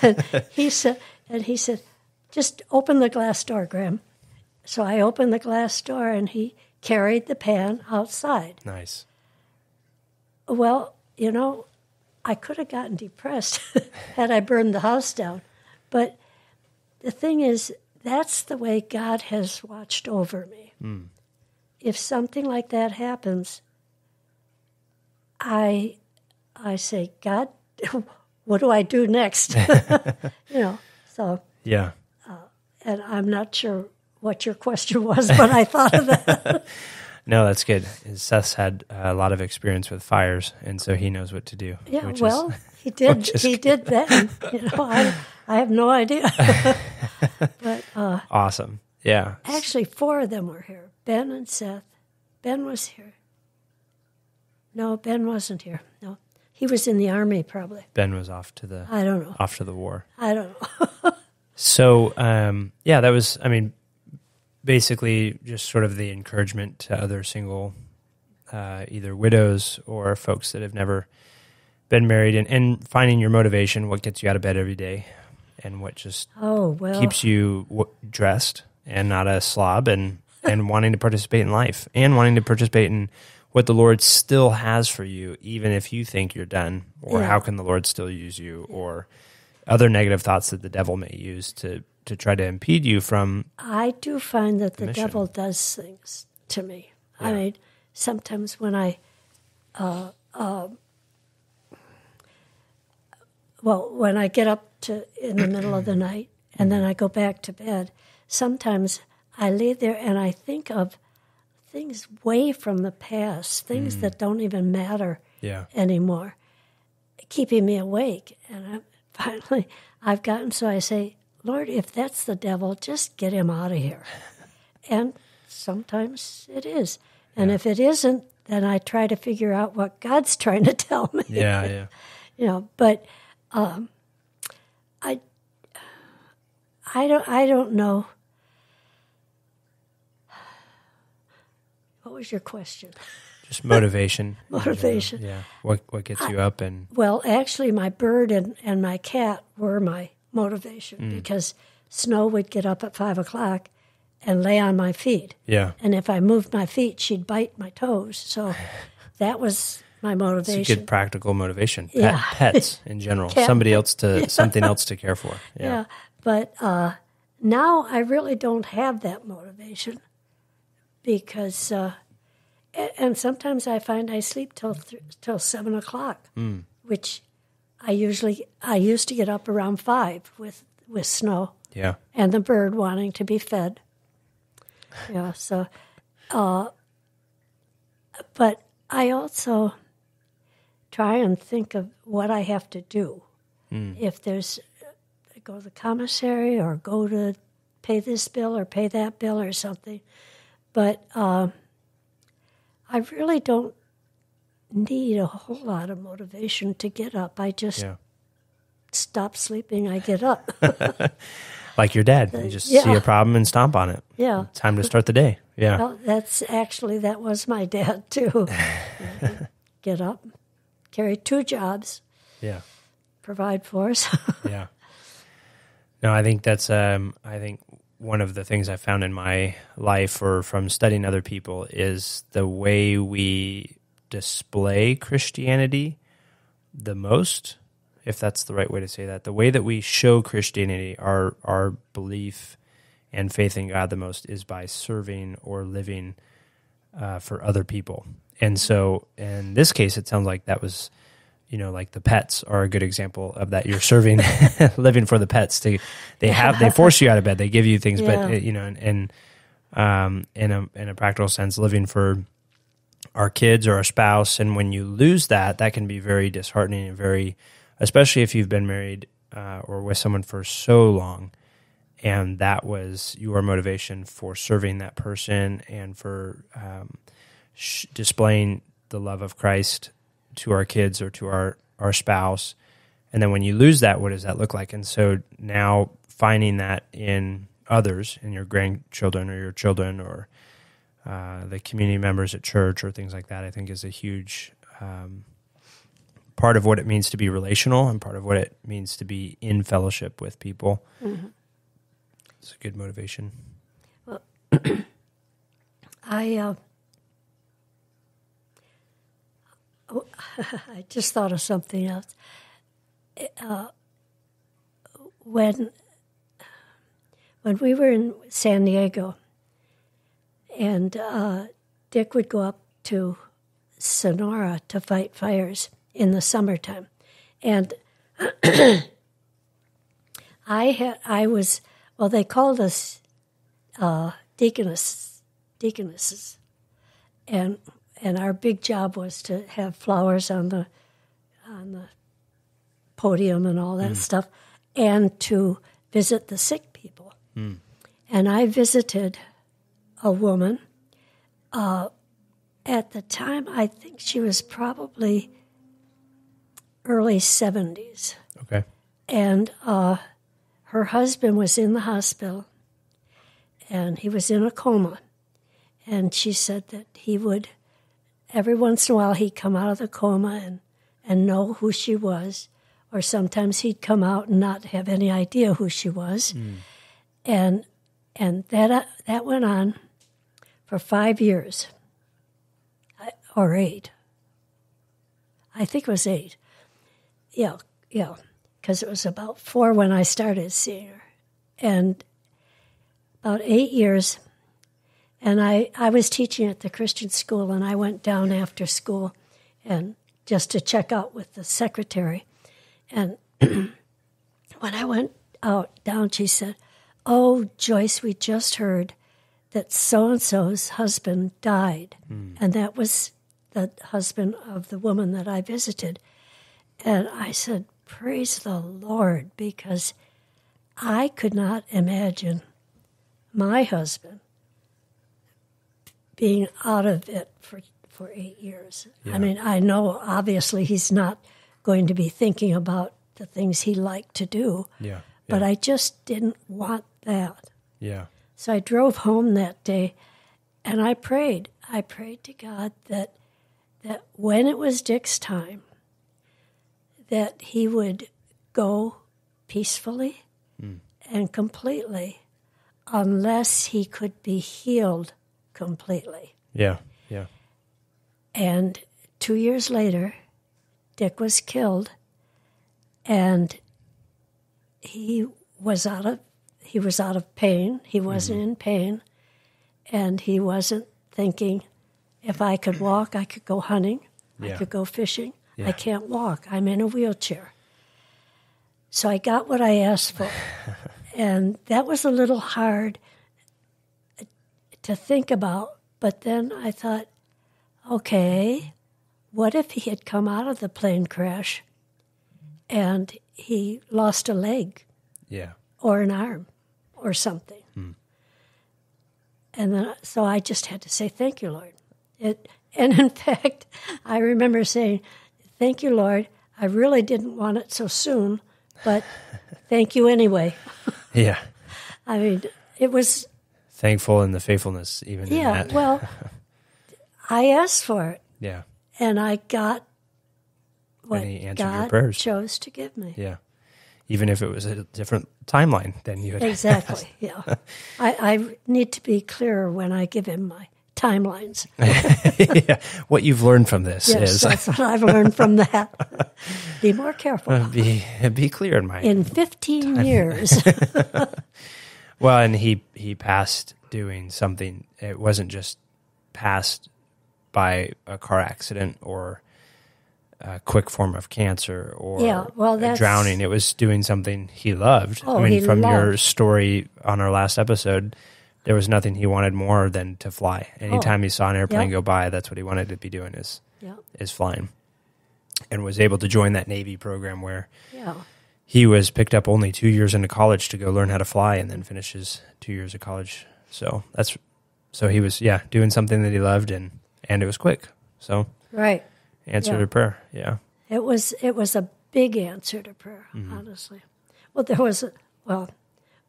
and, he said, and he said, just open the glass door, Graham. So I opened the glass door, and he carried the pan outside. Nice. Well, you know, I could have gotten depressed had I burned the house down. But the thing is, that's the way God has watched over me. Mm. If something like that happens, I I say, God, what do I do next? you know, so. Yeah. Uh, and I'm not sure what your question was, but I thought of that. No, that's good. Seth's had a lot of experience with fires, and so he knows what to do. Yeah, which well, is, he did. He good. did then. You know, I, I have no idea. But uh, awesome. Yeah. Actually, four of them were here. Ben and Seth. Ben was here. No, Ben wasn't here. No, he was in the army probably. Ben was off to the. I don't know. Off to the war. I don't know. So um, yeah, that was. I mean. Basically, just sort of the encouragement to other single, uh, either widows or folks that have never been married, and, and finding your motivation, what gets you out of bed every day, and what just oh, well. keeps you w dressed and not a slob, and, and wanting to participate in life, and wanting to participate in what the Lord still has for you, even if you think you're done, or yeah. how can the Lord still use you, or other negative thoughts that the devil may use to... to try to impede you from... I do find that the mission. devil does things to me. Yeah. I mean, sometimes when I... Uh, uh, well, when I get up to in the middle of the night and then I go back to bed, sometimes I lay there and I think of things way from the past, things mm. that don't even matter yeah. anymore, keeping me awake. And I, finally, I've gotten so I say... Lord, if that's the devil, just get him out of here. And sometimes it is. And yeah. if it isn't, then I try to figure out what God's trying to tell me. Yeah, yeah. You know, but um, I, I don't, I don't know. What was your question? Just motivation. Motivation. Yeah. What What gets I, you up and? Well, actually, my bird and and my cat were my. motivation mm. because Snow would get up at five o'clock and lay on my feet. Yeah. And if I moved my feet, she'd bite my toes. So that was my motivation. It's a good practical motivation. Pet, yeah. Pets in general. Cat. Somebody else to, yeah. something else to care for. Yeah. yeah. But uh, now I really don't have that motivation because, uh, and sometimes I find I sleep till, th till seven o'clock, mm. which I usually, I used to get up around five with, with Snow. Yeah. And the bird wanting to be fed. Yeah, so, uh, but I also try and think of what I have to do. Mm. If there's, go to the commissary or go to pay this bill or pay that bill or something. But uh, I really don't need a whole lot of motivation to get up. I just yeah. stop sleeping, I get up. Like your dad. You just yeah. see a problem and stomp on it. Yeah. Time to start the day. Yeah. Well, that's actually, that was my dad too. Get up, carry two jobs. Yeah. Provide for us. Yeah. No, I think that's, um, I think one of the things I found in my life or from studying other people is the way we display Christianity the most, if that's the right way to say that, the way that we show Christianity, our our belief and faith in God the most is by serving or living uh, for other people. And so in this case, it sounds like that was, you know, like the pets are a good example of that. You're serving, living for the pets. They, they have, they force you out of bed. They give you things, yeah. but you know, and, and um, in a, in a practical sense, living for our kids or our spouse. And when you lose that, that can be very disheartening and very, especially if you've been married uh, or with someone for so long. And that was your motivation for serving that person and for um, sh displaying the love of Christ to our kids or to our, our spouse. And then when you lose that, what does that look like? And so now finding that in others, in your grandchildren or your children or Uh, the community members at church or things like that, I think is a huge um, part of what it means to be relational and part of what it means to be in fellowship with people. Mm-hmm. It's a good motivation. Well, I uh, oh, I just thought of something else. Uh, when when we were in San Diego, and uh, Dick would go up to Sonora to fight fires in the summertime, and I had I was well. They called us uh, deaconess, deaconesses, and and our big job was to have flowers on the on the podium and all that mm. stuff, and to visit the sick people. Mm. And I visited a woman. Uh, at the time, I think she was probably early seventies. Okay. And uh, her husband was in the hospital, and he was in a coma. And she said that he would, every once in a while, he'd come out of the coma and, and know who she was, or sometimes he'd come out and not have any idea who she was. Mm. And and that uh, that went on for five years, or eight. I think it was eight. Yeah, yeah, because it was about four when I started seeing her. And about eight years, and I, I was teaching at the Christian school, and I went down after school and just to check out with the secretary. And when I went out down, she said, "Oh, Joyce, we just heard that so-and-so's husband died." Mm. And that was the husband of the woman that I visited. And I said, "Praise the Lord," because I could not imagine my husband being out of it for, for eight years. Yeah. I mean, I know obviously he's not going to be thinking about the things he liked to do. Yeah. Yeah. But I just didn't want that. Yeah. So I drove home that day, and I prayed. I prayed to God that that when it was Dick's time, that he would go peacefully mm. and completely, unless he could be healed completely. Yeah, yeah. And two years later, Dick was killed, and he was out of he was out of pain. He wasn't mm-hmm. in pain, and he wasn't thinking, "If I could walk, I could go hunting. Yeah. I could go fishing. Yeah. I can't walk. I'm in a wheelchair." So I got what I asked for, and that was a little hard to think about. But then I thought, okay, what if he had come out of the plane crash and he lost a leg, yeah, or an arm or something? Mm. And then, so I just had to say, "Thank you, Lord." It, and in fact, I remember saying, "Thank you, Lord. I really didn't want it so soon, but thank you anyway." Yeah. I mean, it was... Thankful in the faithfulness, even yeah, in that. Yeah, well, I asked for it. Yeah. And I got what God chose to give me. Yeah. Even if it was a different timeline than you had exactly, asked. Yeah. I, I need to be clearer when I give him my timelines. Yeah. What you've learned from this yes, is... that's what I've learned from that. Be more careful. Uh, be, be clear in my... In fifteen time. Years. Well, and he, he passed doing something. It wasn't just passed by a car accident or a quick form of cancer or yeah, well, drowning. It was doing something he loved. Oh, I mean, from loved. Your story on our last episode, there was nothing he wanted more than to fly. Anytime oh, he saw an airplane yep. go by, that's what he wanted to be doing is yep. is flying. And was able to join that Navy program where yeah. he was picked up only two years into college to go learn how to fly, and then finish his two years of college. So that's so he was yeah doing something that he loved, and and it was quick. So right. Answer yeah. to prayer, yeah. It was it was a big answer to prayer, mm-hmm. honestly. Well, there was a, well,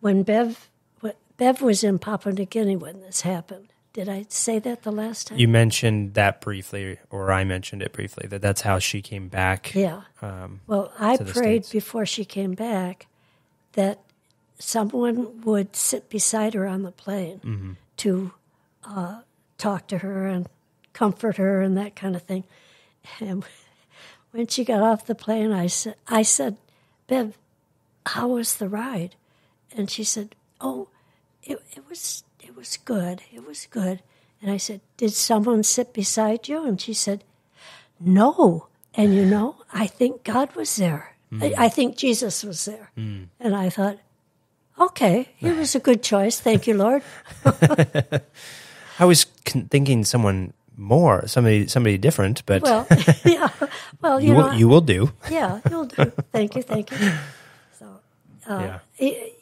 when Bev when Bev was in Papua New Guinea when this happened. Did I say that the last time? You mentioned that briefly, or I mentioned it briefly. That that's how she came back. Yeah. Um, well, I prayed States. Before she came back that someone would sit beside her on the plane mm-hmm. to uh, talk to her and comfort her and that kind of thing. And when she got off the plane, I said, I said, "Bev, how was the ride?" And she said, "Oh, it, it was it was good. It was good." And I said, "Did someone sit beside you?" And she said, "No." And you know, I think God was there. Mm. I, I think Jesus was there. Mm. And I thought, okay, it was a good choice. Thank you, Lord. I was con- thinking someone more, somebody somebody different, but well, yeah, well, you, you know, will, you will do. Yeah, you'll do. Thank you, thank you. So, uh, yeah. it,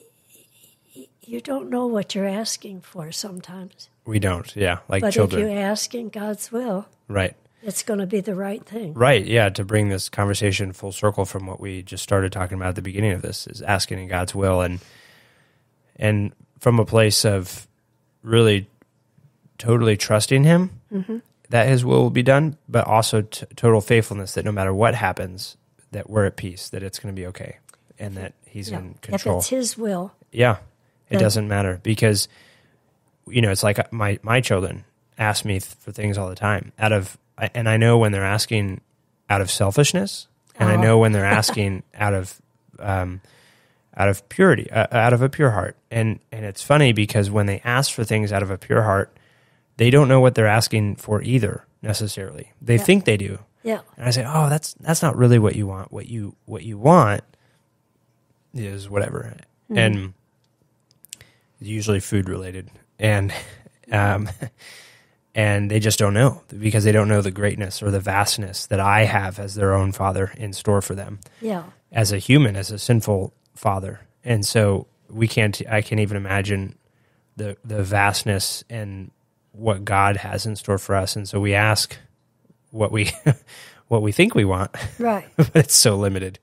you don't know what you're asking for sometimes. We don't, yeah, like but children. But if you ask in God's will, right, it's going to be the right thing. Right, yeah, to bring this conversation full circle from what we just started talking about at the beginning of this, is asking in God's will, and and from a place of really totally trusting Him, mm-hmm. that His will will be done, but also t total faithfulness that no matter what happens, that we're at peace, that it's going to be okay, and that He's yeah. in control. If it's His will. Yeah, it doesn't matter, because... You know, it's like my, my children ask me th for things all the time out of, and I know when they're asking out of selfishness, and oh. I know when they're asking out of, um, out of purity, uh, out of a pure heart. And, and it's funny because when they ask for things out of a pure heart, they don't know what they're asking for either necessarily. They yeah. think they do. Yeah. And I say, oh, that's, that's not really what you want. What you, what you want is whatever. Mm. And usually food related. And, um, and they just don't know, because they don't know the greatness or the vastness that I have as their own father in store for them. Yeah. As a human, as a sinful father. And so we can't, I can't even imagine the, the vastness and what God has in store for us. And so we ask what we, what we think we want. Right. But it's so limited.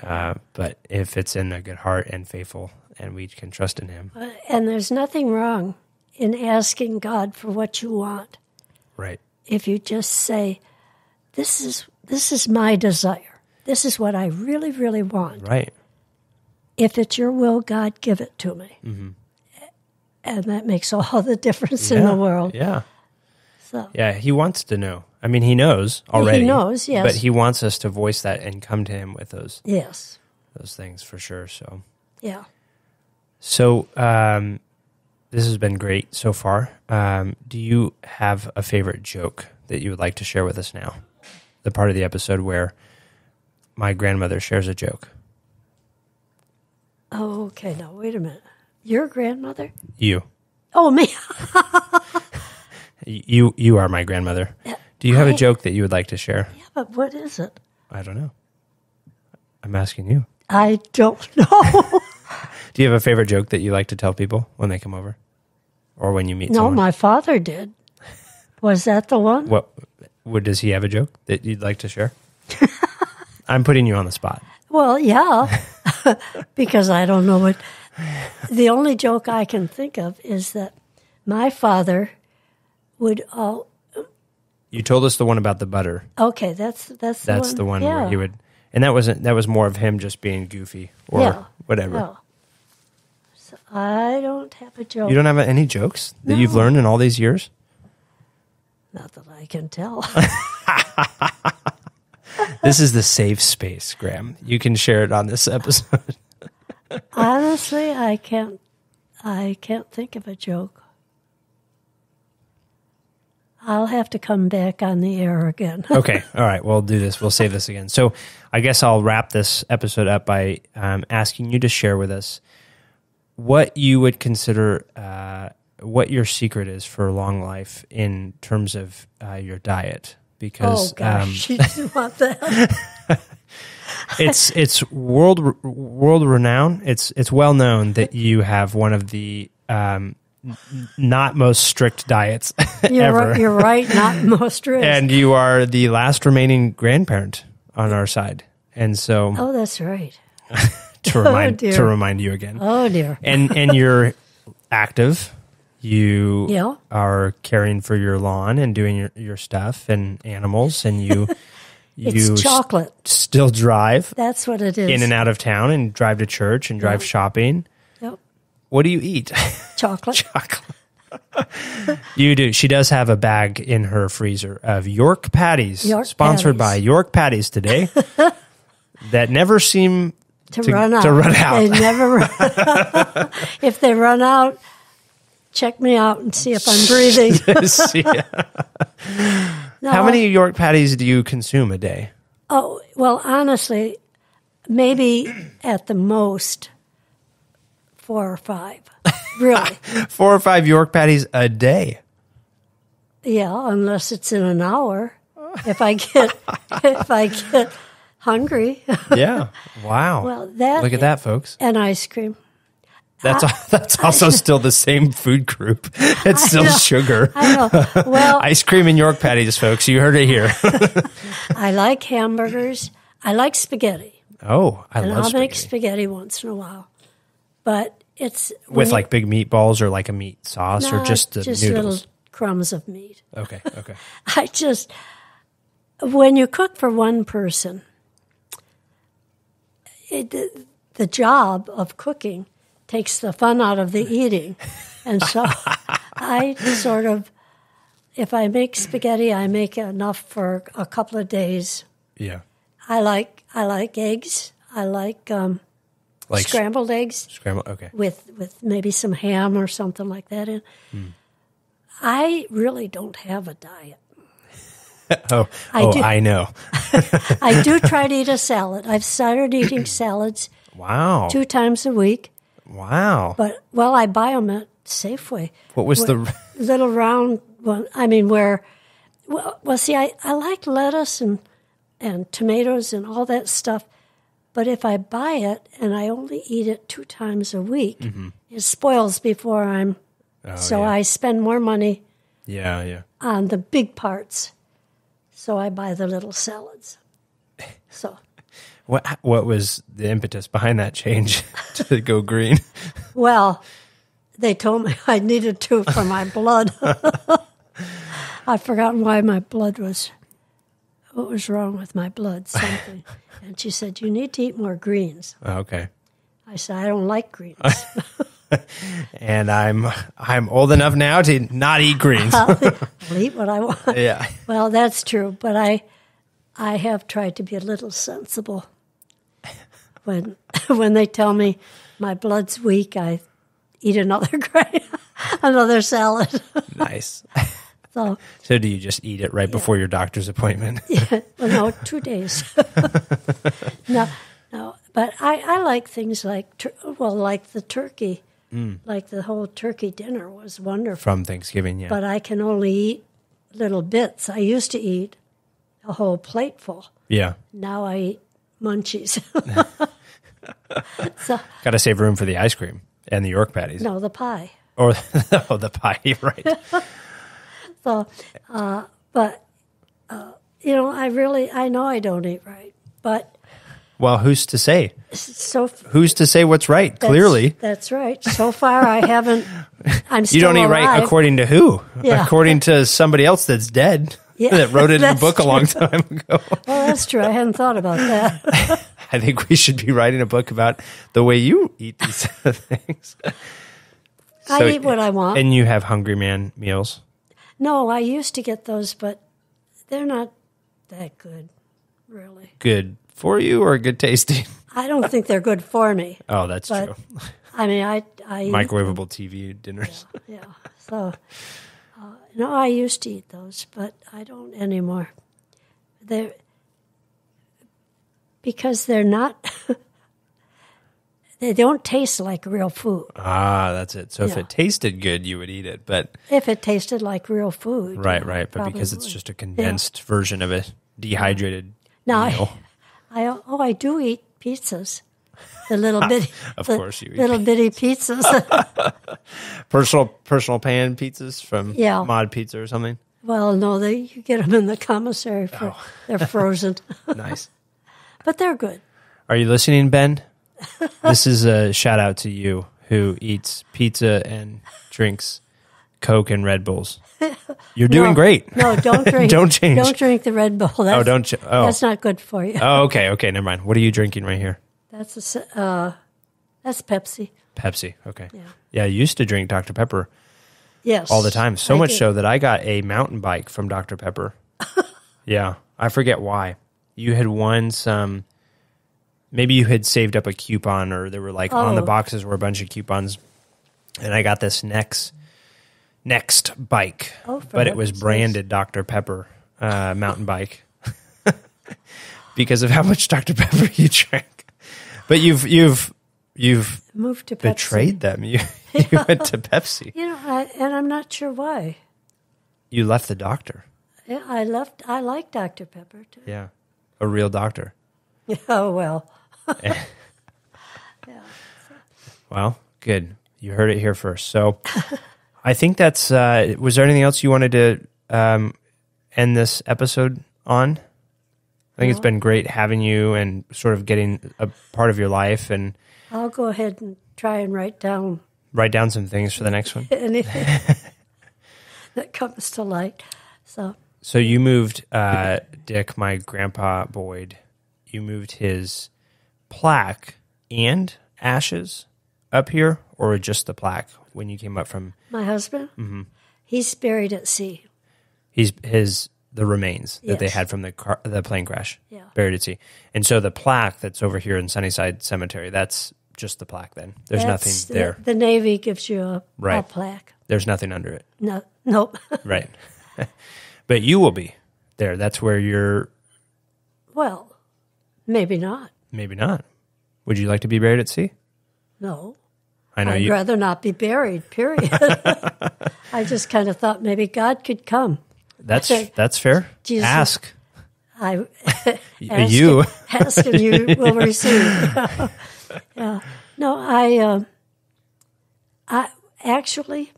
Uh, but if it's in a good heart and faithful, and we can trust in Him. And there's nothing wrong in asking God for what you want. Right. If you just say, this is this is my desire. This is what I really, really want. Right. If it's your will, God, give it to me. Mm-hmm. And that makes all the difference yeah. in the world. Yeah. So. Yeah, He wants to know. I mean, He knows already. He knows, yes. But He wants us to voice that and come to Him with those, yes. those things for sure. So. Yeah. So um, this has been great so far. Um, do you have a favorite joke that you would like to share with us now? The part of the episode where my grandmother shares a joke. Oh, okay. Now, wait a minute. Your grandmother? You. Oh, me. you you are my grandmother. Do you have I, a joke that you would like to share? Yeah, but what is it? I don't know. I'm asking you. I don't know. Do you have a favorite joke that you like to tell people when they come over, or when you meet? No, someone? My father did. Was that the one? What? What does he have a joke that you'd like to share? I'm putting you on the spot. Well, yeah, because I don't know what. The only joke I can think of is that my father would all. You told us the one about the butter. Okay, that's that's that's the, the one, one yeah. where he would, and that wasn't that was more of him just being goofy or yeah. whatever. Yeah. I don't have a joke. You don't have any jokes that no. you've learned in all these years? Not that I can tell. This is the safe space, Graham. You can share it on this episode. Honestly, I can't I can't think of a joke. I'll have to come back on the air again. Okay. All right. We'll do this. We'll save this again. So I guess I'll wrap this episode up by um, asking you to share with us what you would consider uh, what your secret is for a long life in terms of uh, your diet, because oh gosh, um, you didn't want that. it's it's world world renowned. It's it's well known that you have one of the um, not most strict diets you're ever. Right, you're right, not most strict, and you are the last remaining grandparent on our side, and so oh, that's right. To remind oh to remind you again. Oh dear. and and you're active. You yeah. are caring for your lawn and doing your, your stuff and animals, and you it's you chocolate. St still drive. That's what it is. In and out of town, and drive to church and drive yeah. shopping. Yep. What do you eat? Chocolate. Chocolate. You do. She does have a bag in her freezer of York patties, York sponsored patties. by York Patties today, that never seem To, to run out. To run out. They never run out. If they run out, check me out and see if I'm breathing. No, how many York patties do you consume a day? Oh, well, honestly, maybe at the most four or five. Really? four or five York patties a day. Yeah, unless it's in an hour. If I get if I get hungry. Yeah. Wow. Well, that look at that, folks. And ice cream. That's I, that's also I, still the same food group. It's I still know, sugar. I know. Well, ice cream and York patties, folks. You heard it here. I like hamburgers. I like spaghetti. Oh, I and love I'll spaghetti. Make spaghetti once in a while, but it's with like big meatballs or like a meat sauce no, or just the just noodles. Little crumbs of meat. Okay. Okay. I just when you cook for one person, it, the job of cooking takes the fun out of the eating. And so I sort of, if I make spaghetti, I make enough for a couple of days. Yeah. I like I like eggs. I like, um, like scrambled eggs. Scrambled, okay. With, with maybe some ham or something like that in. Mm. I really don't have a diet. oh, I, oh do, I know. I do try to eat a salad. I've started eating salads wow. two times a week. Wow. But, well, I buy them at Safeway. What was We're, the... little round one. I mean, where... Well, well see, I, I like lettuce and, and tomatoes and all that stuff, but if I buy it and I only eat it two times a week, mm-hmm. it spoils before I'm... Oh, so yeah. I spend more money yeah, yeah. on the big parts, so I buy the little salads. So... What what was the impetus behind that change to go green? Well, they told me I needed to for my blood. I've forgotten why my blood was, what was wrong with my blood, something. And she said, you need to eat more greens. Okay. I said, I don't like greens. And I'm I'm old enough now to not eat greens. I'll, I'll eat what I want. Yeah. Well, that's true, but I... I have tried to be a little sensible. When when they tell me my blood's weak, I eat another another salad. Nice. So, so do you just eat it right yeah. before your doctor's appointment? Yeah. Well, no, two days. no, no. But I, I like things like tur well, like the turkey, mm. like the whole turkey dinner was wonderful from Thanksgiving. Yeah. But I can only eat little bits. I used to eat a whole plateful. Yeah. Now I eat munchies. So, got to save room for the ice cream and the York patties. No, the pie. Or oh, the pie, you're right. So, uh, but, uh, you know, I really, I know I don't eat right, but. Well, who's to say? So who's to say what's right, that's, clearly. That's right. So far, I haven't, I'm still You don't eat alive. Right according to who? Yeah. According to somebody else that's dead. Yeah, that wrote it in a book true. A long time ago. Well, that's true. I hadn't thought about that. I think we should be writing a book about the way you eat these things. I so, eat what I want. And you have Hungry Man meals? No, I used to get those, but they're not that good, really. Good for you or good tasting? I don't think they're good for me. Oh, that's but, true. I mean, I... I microwavable T V dinners. Yeah, yeah. So... Uh, no, I used to eat those, but I don't anymore. They're, because they're not, they don't taste like real food. Ah, that's it. So yeah. if it tasted good, you would eat it, but... If it tasted like real food. Right, right, but because it's would. Just a condensed yeah. version of a dehydrated now, meal. I, I, oh, I do eat pizzas. The little bitty, of the course, you eat little pizzas. Bitty pizzas, personal personal pan pizzas from yeah. Mod Pizza or something. Well, no, they you get them in the commissary. For, oh. They're frozen. Nice, but they're good. Are you listening, Ben? This is a shout out to you who eats pizza and drinks Coke and Red Bulls. You're doing no, great. No, don't drink. Don't change. Don't drink the Red Bull. That's, oh, don't. Oh. That's not good for you. Oh, okay, okay, never mind. What are you drinking right here? That's a, uh, that's Pepsi. Pepsi, okay. Yeah. Yeah, I used to drink Doctor Pepper yes, all the time, so I much did. So that I got a mountain bike from Doctor Pepper. Yeah, I forget why. You had won some, maybe you had saved up a coupon or there were like oh. on the boxes were a bunch of coupons, and I got this next, next bike, oh, but it was branded Doctor Pepper uh, mountain bike because of how much Doctor Pepper you drank. But you've you've you've moved to Pepsi. Betrayed them. You you yeah. went to Pepsi. You know, I, and I'm not sure why. You left the doctor. Yeah, I left. I like Doctor Pepper, too. Yeah, a real doctor. Yeah, oh, well. Yeah. Well, good. You heard it here first. So I think that's, uh, was there anything else you wanted to um, end this episode on? I think no. It's been great having you and sort of getting a part of your life. And I'll go ahead and try and write down. Write down some things for the next one. Anything that comes to light. So so you moved, uh, Dick, my grandpa Boyd, you moved his plaque and ashes up here, or just the plaque when you came up from... My husband? Mm-hmm. He's buried at sea. He's his the remains yes. that they had from the car, the plane crash, yeah. buried at sea. And so the plaque that's over here in Sunnyside Cemetery, that's just the plaque then? There's that's nothing there? The, the Navy gives you a, right. a plaque. There's nothing under it? No, nope. Right. But you will be there. That's where you're... Well, maybe not. Maybe not. Would you like to be buried at sea? No. I know I'd you... rather not be buried, period. I just kind of thought maybe God could come. That's okay. That's fair. Jesus, ask. I, ask you. And, ask and you will receive. Yeah. Yeah. No, I, um, I actually,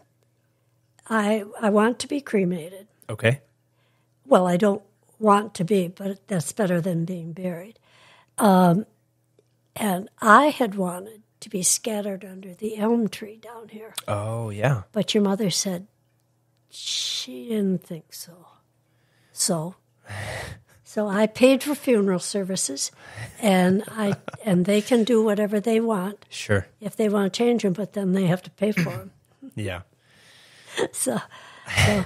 I, I want to be cremated. Okay. Well, I don't want to be, but that's better than being buried. Um, and I had wanted to be scattered under the elm tree down here. Oh, yeah. But your mother said she didn't think so. So so I paid for funeral services, and I and they can do whatever they want. Sure. If they want to change them, but then they have to pay for them. Yeah. So, so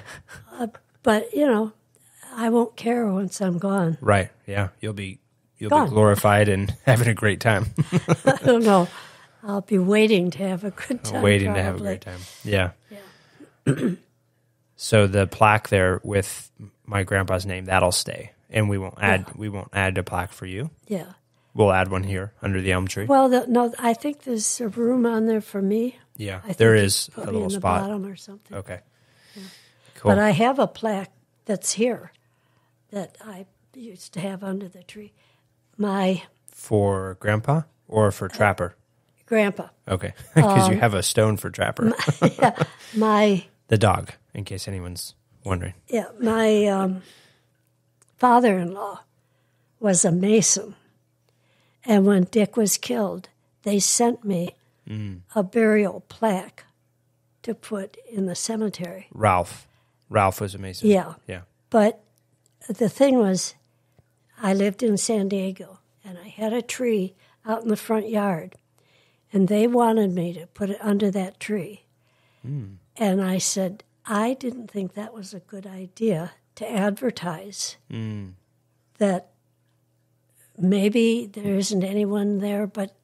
uh, but, you know, I won't care once I'm gone. Right, yeah. You'll be you'll gone. be glorified and having a great time. I don't know. I'll be waiting to have a good time. Waiting probably. to have a great time. Yeah. Yeah. So the plaque there with my grandpa's name, that'll stay. And we won't add yeah. we won't add a plaque for you. Yeah. We'll add one here under the elm tree. Well, the, no, I think there's a room on there for me. Yeah. I there is a little in spot the bottom or something. Okay. Yeah. Cool. But I have a plaque that's here that I used to have under the tree. My for grandpa or for Trapper? Uh, grandpa. Okay, because um, you have a stone for Trapper. my, yeah, my the dog, in case anyone's wondering. Yeah, my um, father-in-law was a Mason, and when Dick was killed, they sent me mm. a burial plaque to put in the cemetery. Ralph. Ralph was amazing. Yeah. Yeah. But the thing was, I lived in San Diego, and I had a tree out in the front yard, and they wanted me to put it under that tree. Mm. And I said, I didn't think that was a good idea to advertise mm. that maybe there isn't anyone there but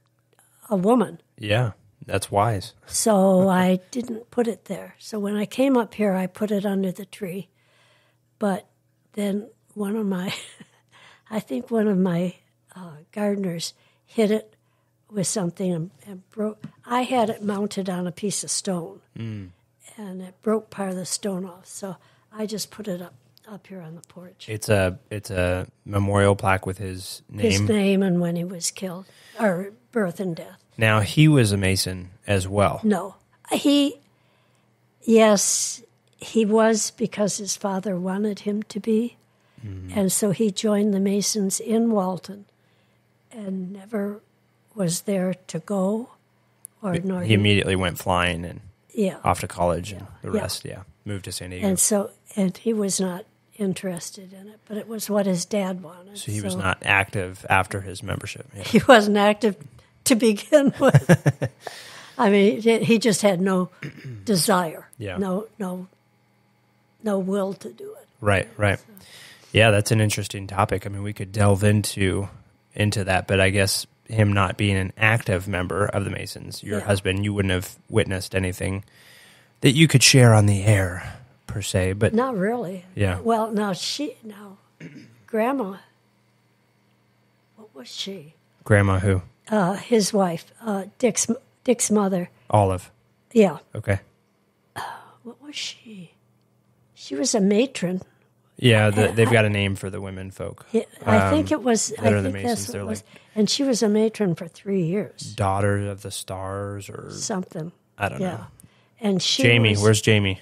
a woman. Yeah. That's wise. So I didn't put it there. So when I came up here, I put it under the tree. But then one of my, I think one of my uh, gardeners hit it with something and, and broke. I had it mounted on a piece of stone, mm. and it broke part of the stone off. So I just put it up up here on the porch. It's a it's a memorial plaque with his name, his name, and when he was killed, or birth and death. Now, he was a Mason as well. No. He, yes, he was because his father wanted him to be. Mm-hmm. And so he joined the Masons in Walton and never was there to go. or nor He, he immediately went flying and yeah. off to college yeah. and the rest, yeah. yeah, moved to San Diego. And so, and he was not interested in it, but it was what his dad wanted. So he so. was not active after his membership. Yeah. He wasn't active to begin with. I mean, he just had no desire, yeah. no, no, no will to do it. Right, right. So. Yeah, that's an interesting topic. I mean, we could delve into into that, but I guess him not being an active member of the Masons, your yeah. husband, you wouldn't have witnessed anything that you could share on the air per se. But not really. Yeah. Well, now she, now Grandma, what was she? Grandma who? Uh, his wife, uh, Dick's Dick's mother, Olive. Yeah. Okay. Uh, what was she? She was a matron. Yeah, the, they've got a name for the women folk. Yeah, I um, think it was. I think the Masons. They're like, and she was a matron for three years. Daughter of the Stars or something. I don't yeah. know. And she Jamie, was, where's Jamie?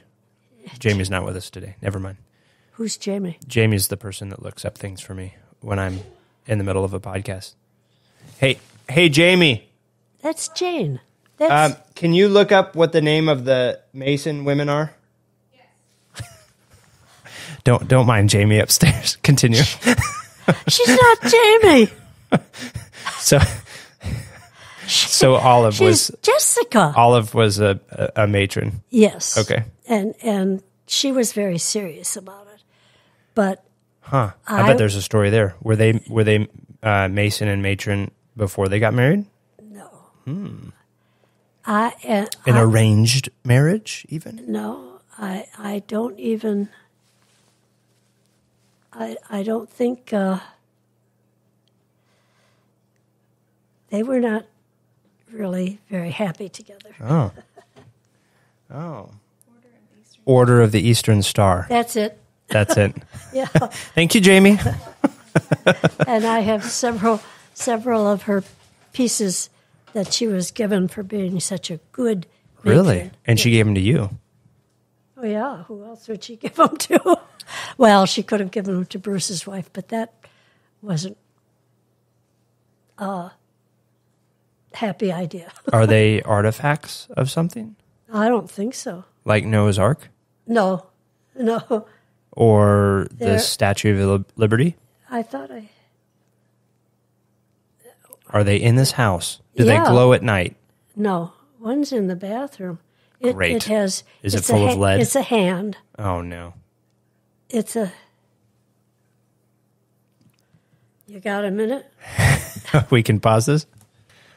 Jamie's not with us today. Never mind. Who's Jamie? Jamie's the person that looks up things for me when I'm in the middle of a podcast. Hey, hey, Jamie. That's Jane. That's... Um, can you look up what the name of the Mason women are? Don't don't mind Jamie upstairs. Continue. She's not Jamie. So so Olive She's was Jessica. Olive was a, a, a matron. Yes. Okay. And and she was very serious about it. But huh? I, I bet there's a story there. Were they were they uh, Mason and matron before they got married? No. Hmm. I uh, an I, arranged marriage even? No, I I don't even. I, I don't think uh, they were not really very happy together. Oh. Oh. Order of the Eastern Star. That's it. That's it. Yeah. Thank you, Jamie. And I have several several of her pieces that she was given for being such a good matron. Really? And she gave them to you? Oh, yeah. Who else would she give them to? Well, she could have given them to Bruce's wife, but that wasn't a happy idea. Are they artifacts of something? I don't think so. Like Noah's Ark? No, no. Or They're, the Statue of Liberty? I thought I... Are they in this house? Do yeah. they glow at night? No, one's in the bathroom. It, Great. It has, Is it full of lead? It's a hand. Oh, no. It's a, you got a minute? We can pause this.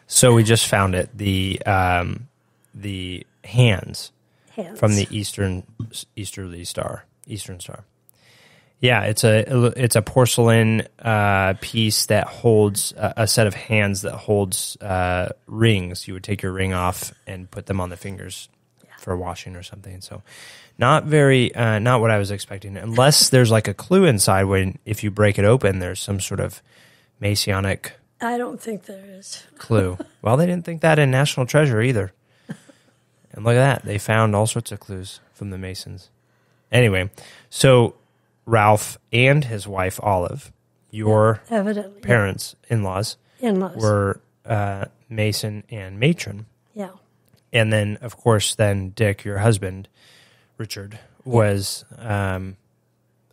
So we just found it, the um, the hands, hands from the Eastern Easterly Star, Eastern Star. Yeah, it's a it's a porcelain uh, piece that holds a, a set of hands that holds uh, rings. You would take your ring off and put them on the fingers for washing or something. So not very, uh, not what I was expecting, unless there's like a clue inside when, if you break it open, there's some sort of Masonic. I don't think there is. Clue. Well, they didn't think that in National Treasure either. And look at that. They found all sorts of clues from the Masons. Anyway, so Ralph and his wife, Olive, your yeah, evidently, parents, yeah. in-laws, in-laws, were uh, Mason and matron. Yeah. And then, of course, then Dick, your husband, Richard, was um,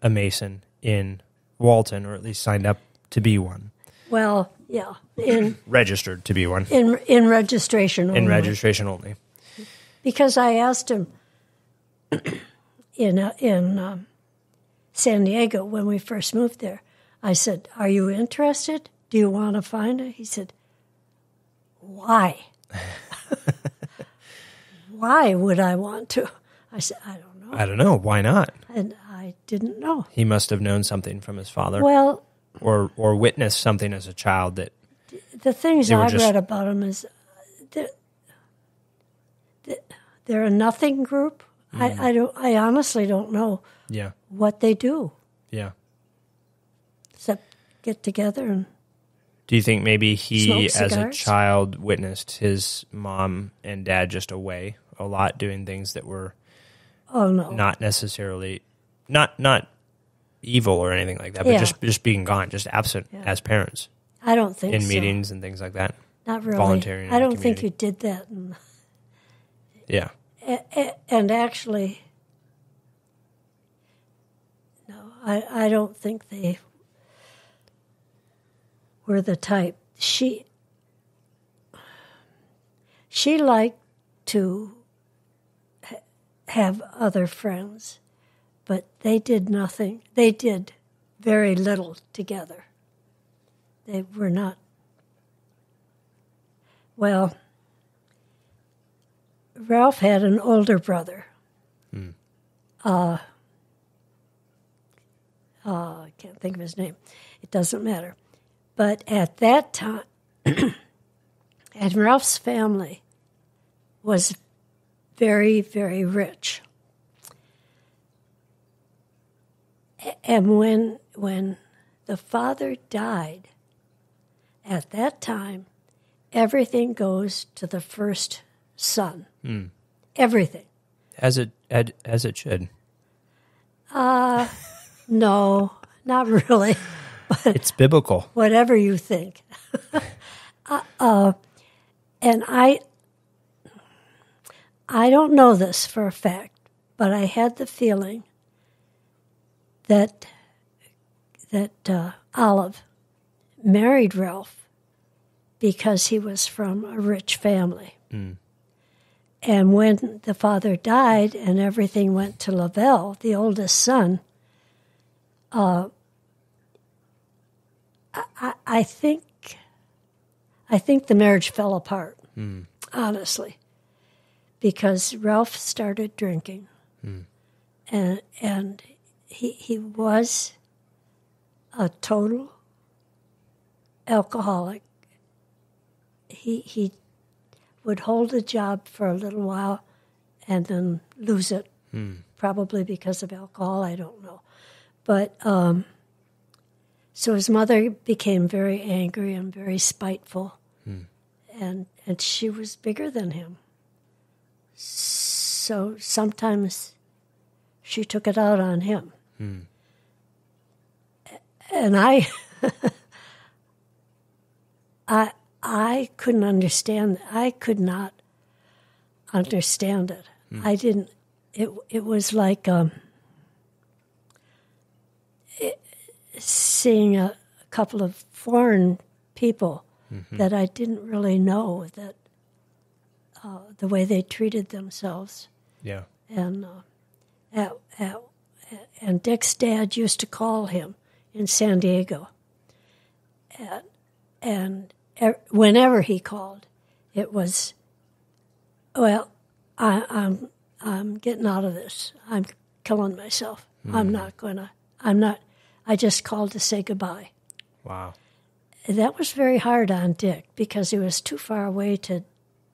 a Mason in Walton, or at least signed up to be one. Well, yeah. In, registered to be one. In in registration only. In registration only. Because I asked him in, uh, in um, San Diego when we first moved there, I said, are you interested? Do you want to find it? He said, why? Why would I want to? I said, I don't know. I don't know. Why not? And I didn't know. He must have known something from his father. Well. Or or witnessed something as a child that. The things I've read about him is they're, they're a nothing group. Mm. I, I, don't, I honestly don't know yeah. what they do. Yeah. Except get together and. Do you think maybe he, as a child, witnessed his mom and dad just away? A lot doing things that were oh, no. not necessarily not not evil or anything like that, yeah. but just just being gone, just absent yeah. as parents. I don't think in so. meetings and things like that. Not really. Volunteering. I don't think you did that. In, yeah. And, and actually, no, I I don't think they were the type. She she liked to have other friends, but they did nothing. They did very little together. They were not. Well, Ralph had an older brother. Hmm. Uh, uh, I can't think of his name. It doesn't matter. But at that time, at Ralph's family was very, very rich. And when when the father died, at that time, everything goes to the first son. Mm. Everything. As it as it should. Uh, no, not really. But it's biblical. Whatever you think. uh, uh, and I, I don't know this for a fact, but I had the feeling that that uh, Olive married Ralph because he was from a rich family. Mm. And when the father died and everything went to Lavelle, the oldest son, uh, I, I think I think the marriage fell apart, mm. honestly, because Ralph started drinking, mm. and and he he was a total alcoholic. He he. would hold a job for a little while and then lose it, hmm. probably because of alcohol, I don't know. But um, so his mother became very angry and very spiteful, hmm. and and she was bigger than him. So sometimes she took it out on him. Hmm. And I, I... I couldn't understand. I could not understand it. Mm. I didn't. It it was like um, it, seeing a, a couple of foreign people mm-hmm. that I didn't really know. That uh, the way they treated themselves. Yeah. And uh, at, at, and Dick's dad used to call him in San Diego. And and. Whenever he called, it was, well, I, I'm I'm getting out of this. I'm killing myself. Mm. I'm not going to, I'm not, I just called to say goodbye. Wow. That was very hard on Dick because he was too far away to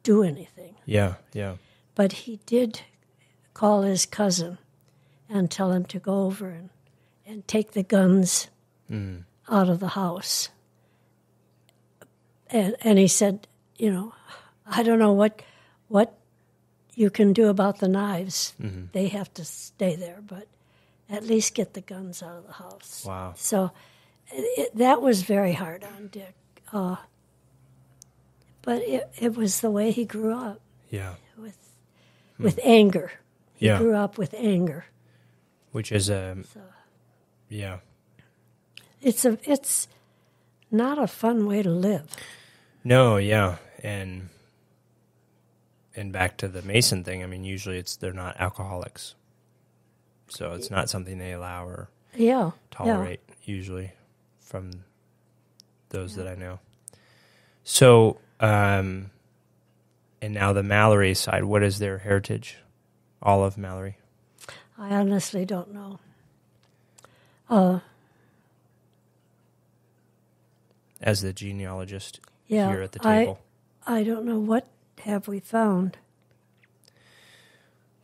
do anything. Yeah, yeah. But he did call his cousin and tell him to go over and, and take the guns mm. out of the house. And, and he said, you know, I don't know what what you can do about the knives. Mm-hmm. They have to stay there, but at least get the guns out of the house. Wow. So it, that was very hard on Dick. Uh, but it, it was the way he grew up. Yeah. With, hmm. with anger. He yeah. grew up with anger. Which is a, um, so, yeah. It's a, it's... not a fun way to live. No, yeah, and and back to the Mason thing. I mean, usually it's they're not alcoholics, so it's not something they allow or yeah tolerate yeah. usually from those yeah. that I know. So, um, and now the Mallory side. What is their heritage? Olive Mallory. I honestly don't know. Uh. As the genealogist yeah, here at the table. I, I don't know what have we found.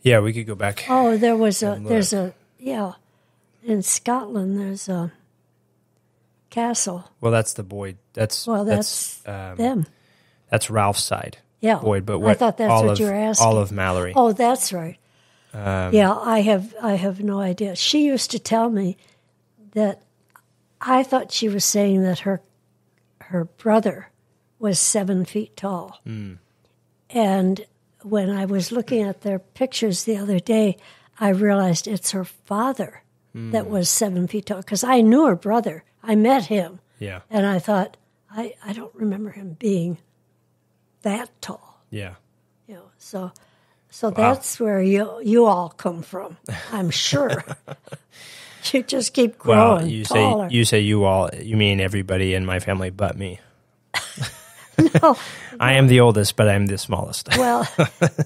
Yeah, we could go back. Oh, there was a, look. there's a, yeah, in Scotland there's a castle. Well, that's the Boyd, that's, well, that's, that's um, them. That's Ralph's side. Yeah. Boyd, but what, I thought that's Olive, what you were asking. Olive Mallory. Oh, that's right. Um, yeah, I have, I have no idea. She used to tell me that I thought she was saying that her, her brother was seven feet tall. Mm. And when I was looking at their pictures the other day, I realized it's her father mm. that was seven feet tall. Because I knew her brother. I met him. Yeah. And I thought, I, I don't remember him being that tall. Yeah. You know, so so wow. that's where you you all come from, I'm sure. You just keep growing well, you taller. Say, you say you all, you mean everybody in my family but me. No. I am the oldest, but I'm the smallest. Well,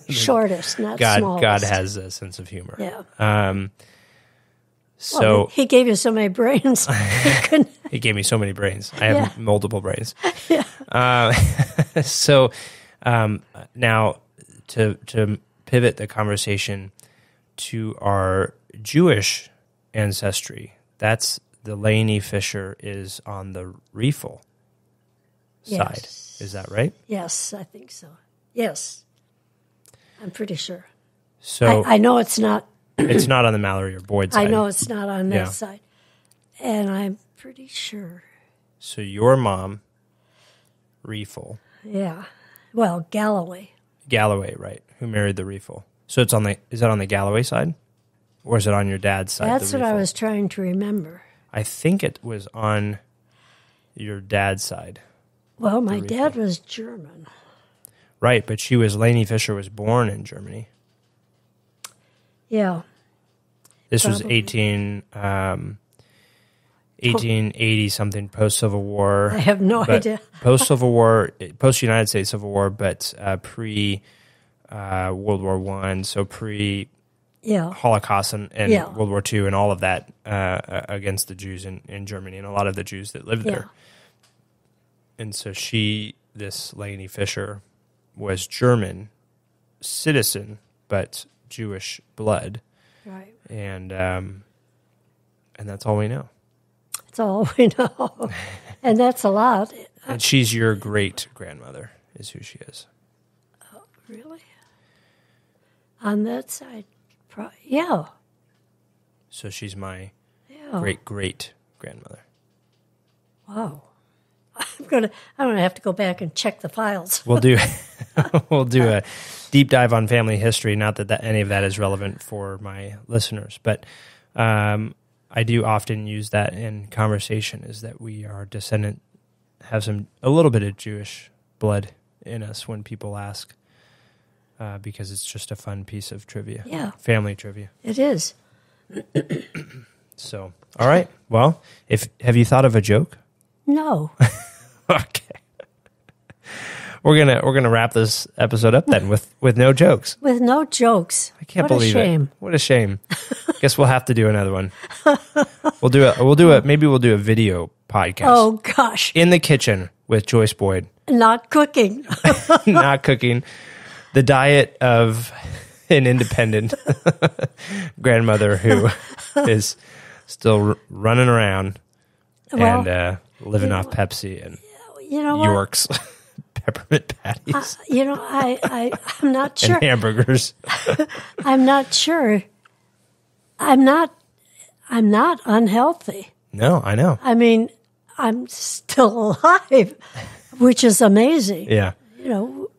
shortest, not God, smallest. God has a sense of humor. Yeah. Um, so well, He gave you so many brains. He, he gave me so many brains. I have yeah. multiple brains. Yeah. Uh, so um, now to, to pivot the conversation to our Jewish ancestry That's Delaney Fisher is on the Riefel side. Yes. Is that right? Yes, I think so. Yes. I'm pretty sure. So I, I know it's not. It's not on the Mallory or Boyd side. I know it's not on that yeah. side. And I'm pretty sure. So your mom, Riefel. Yeah. Well, Galloway. Galloway, right, who married the Riefel. So it's on the, is that on the Galloway side? Or is it on your dad's side? That's what I was trying to remember. I think it was on your dad's side. Well, my dad was German. Right, but she was, Laney Fisher was born in Germany. Yeah. This probably. was eighteen um, eighteen eighty something, post Civil War. I have no idea. Post Civil War, post United States Civil War, but uh, pre uh, World War One, so pre yeah. Holocaust and, and yeah. World War Two, and all of that uh, against the Jews in, in Germany, and a lot of the Jews that lived yeah. there. And so she, this Laney Fisher, was German citizen, but Jewish blood, right? And um, and that's all we know. That's all we know, and that's a lot. And she's your great grandmother, is who she is. Oh, really? On that side, pro yeah. So she's my yeah. great great grandmother. Wow. I'm gonna. I'm gonna have to go back and check the files. We'll do. We'll do a deep dive on family history. Not that, that any of that is relevant for my listeners, but um, I do often use that in conversation. Is that we are descendant, have some a little bit of Jewish blood in us when people ask, uh, because it's just a fun piece of trivia. Yeah, family trivia. It is. So, all right. Well, if have you thought of a joke? No. Okay. We're gonna we're gonna wrap this episode up then with with no jokes. With no jokes. I can't believe it. What a shame. Guess we'll have to do another one. We'll do a we'll do a maybe we'll do a video podcast. Oh gosh. In the kitchen with Joyce Boyd. Not cooking. Not cooking. The diet of an independent grandmother who is still r running around well, and uh, living off know, Pepsi and you know York's. Peppermint patties. Uh, you know, I, I, I'm not sure. And hamburgers. I'm not sure. I'm not, I'm not unhealthy. No, I know. I mean, I'm still alive, which is amazing. Yeah. You know,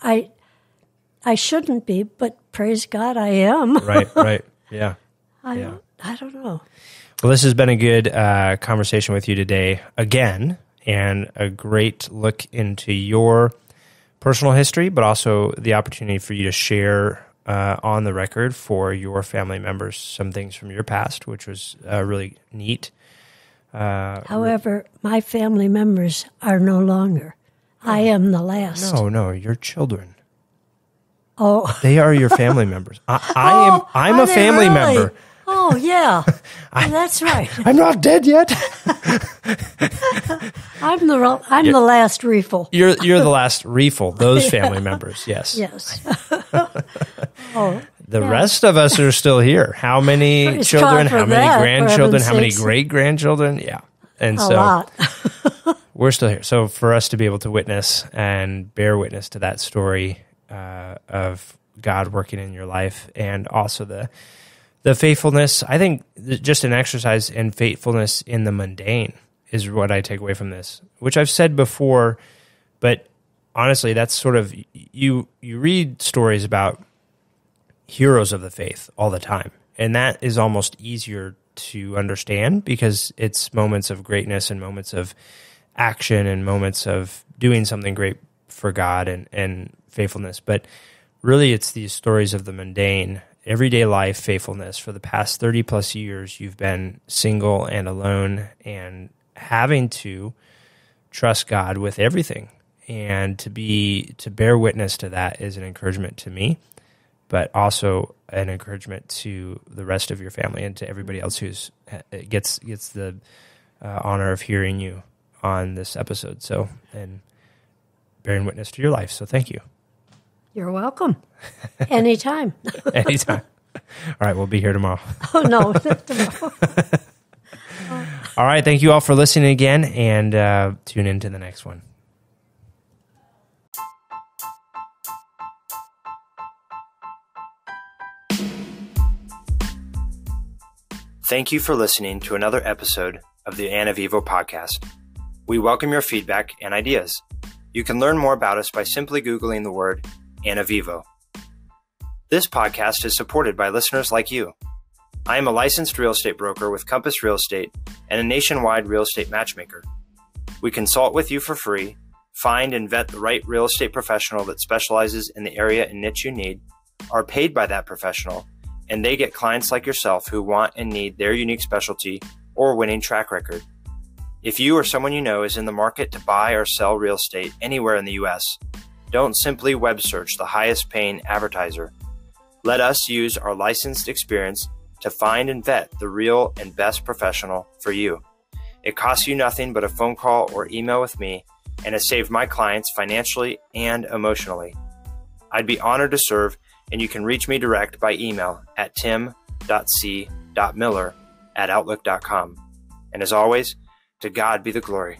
I, I shouldn't be, but praise God, I am. Right, right. Yeah. I, yeah. Don't, I don't know. Well, this has been a good uh, conversation with you today again. And a great look into your personal history, but also the opportunity for you to share uh, on the record for your family members some things from your past, which was uh, really neat. Uh, However, my family members are no longer. Oh, I am the last. No, no, your children. Oh, they are your family members. I, I am. Oh, I'm a family really? member. Oh, yeah. I, That's right. I'm not dead yet. I'm the I'm you're, the last Riefel. You're you're the last Riefel. Those family members, yes. Yes. Oh, the yeah. rest of us are still here. How many it's children? How many that, grandchildren? How many great grandchildren? Yeah, and a so lot. We're still here. So for us to be able to witness and bear witness to that story uh, of God working in your life, and also the. The faithfulness, I think just an exercise in faithfulness in the mundane is what I take away from this, which I've said before, but honestly, that's sort of, you you read stories about heroes of the faith all the time, and that is almost easier to understand because it's moments of greatness and moments of action and moments of doing something great for God and, and faithfulness, but really it's these stories of the mundane, everyday life faithfulness. For the past thirty plus years, you've been single and alone and having to trust God with everything. And to be, to bear witness to that is an encouragement to me, but also an encouragement to the rest of your family and to everybody else who's gets, gets the uh, honor of hearing you on this episode. So, and bearing witness to your life. So thank you. You're welcome. Anytime. Anytime. All right, we'll be here tomorrow. Oh, no. Tomorrow. All right. Thank you all for listening again, and uh, tune in to the next one. Thank you for listening to another episode of the Anavivo Podcast. We welcome your feedback and ideas. You can learn more about us by simply Googling the word Anavivo. This podcast is supported by listeners like you. I am a licensed real estate broker with Compass Real Estate and a nationwide real estate matchmaker. We consult with you for free, find and vet the right real estate professional that specializes in the area and niche you need, are paid by that professional, and they get clients like yourself who want and need their unique specialty or winning track record. If you or someone you know is in the market to buy or sell real estate anywhere in the U S, don't simply web search the highest paying advertiser. Let us use our licensed experience to find and vet the real and best professional for you. It costs you nothing but a phone call or email with me, and has saved my clients financially and emotionally. I'd be honored to serve, and you can reach me direct by email at tim dot c dot miller at outlook dot com. And as always, to God be the glory.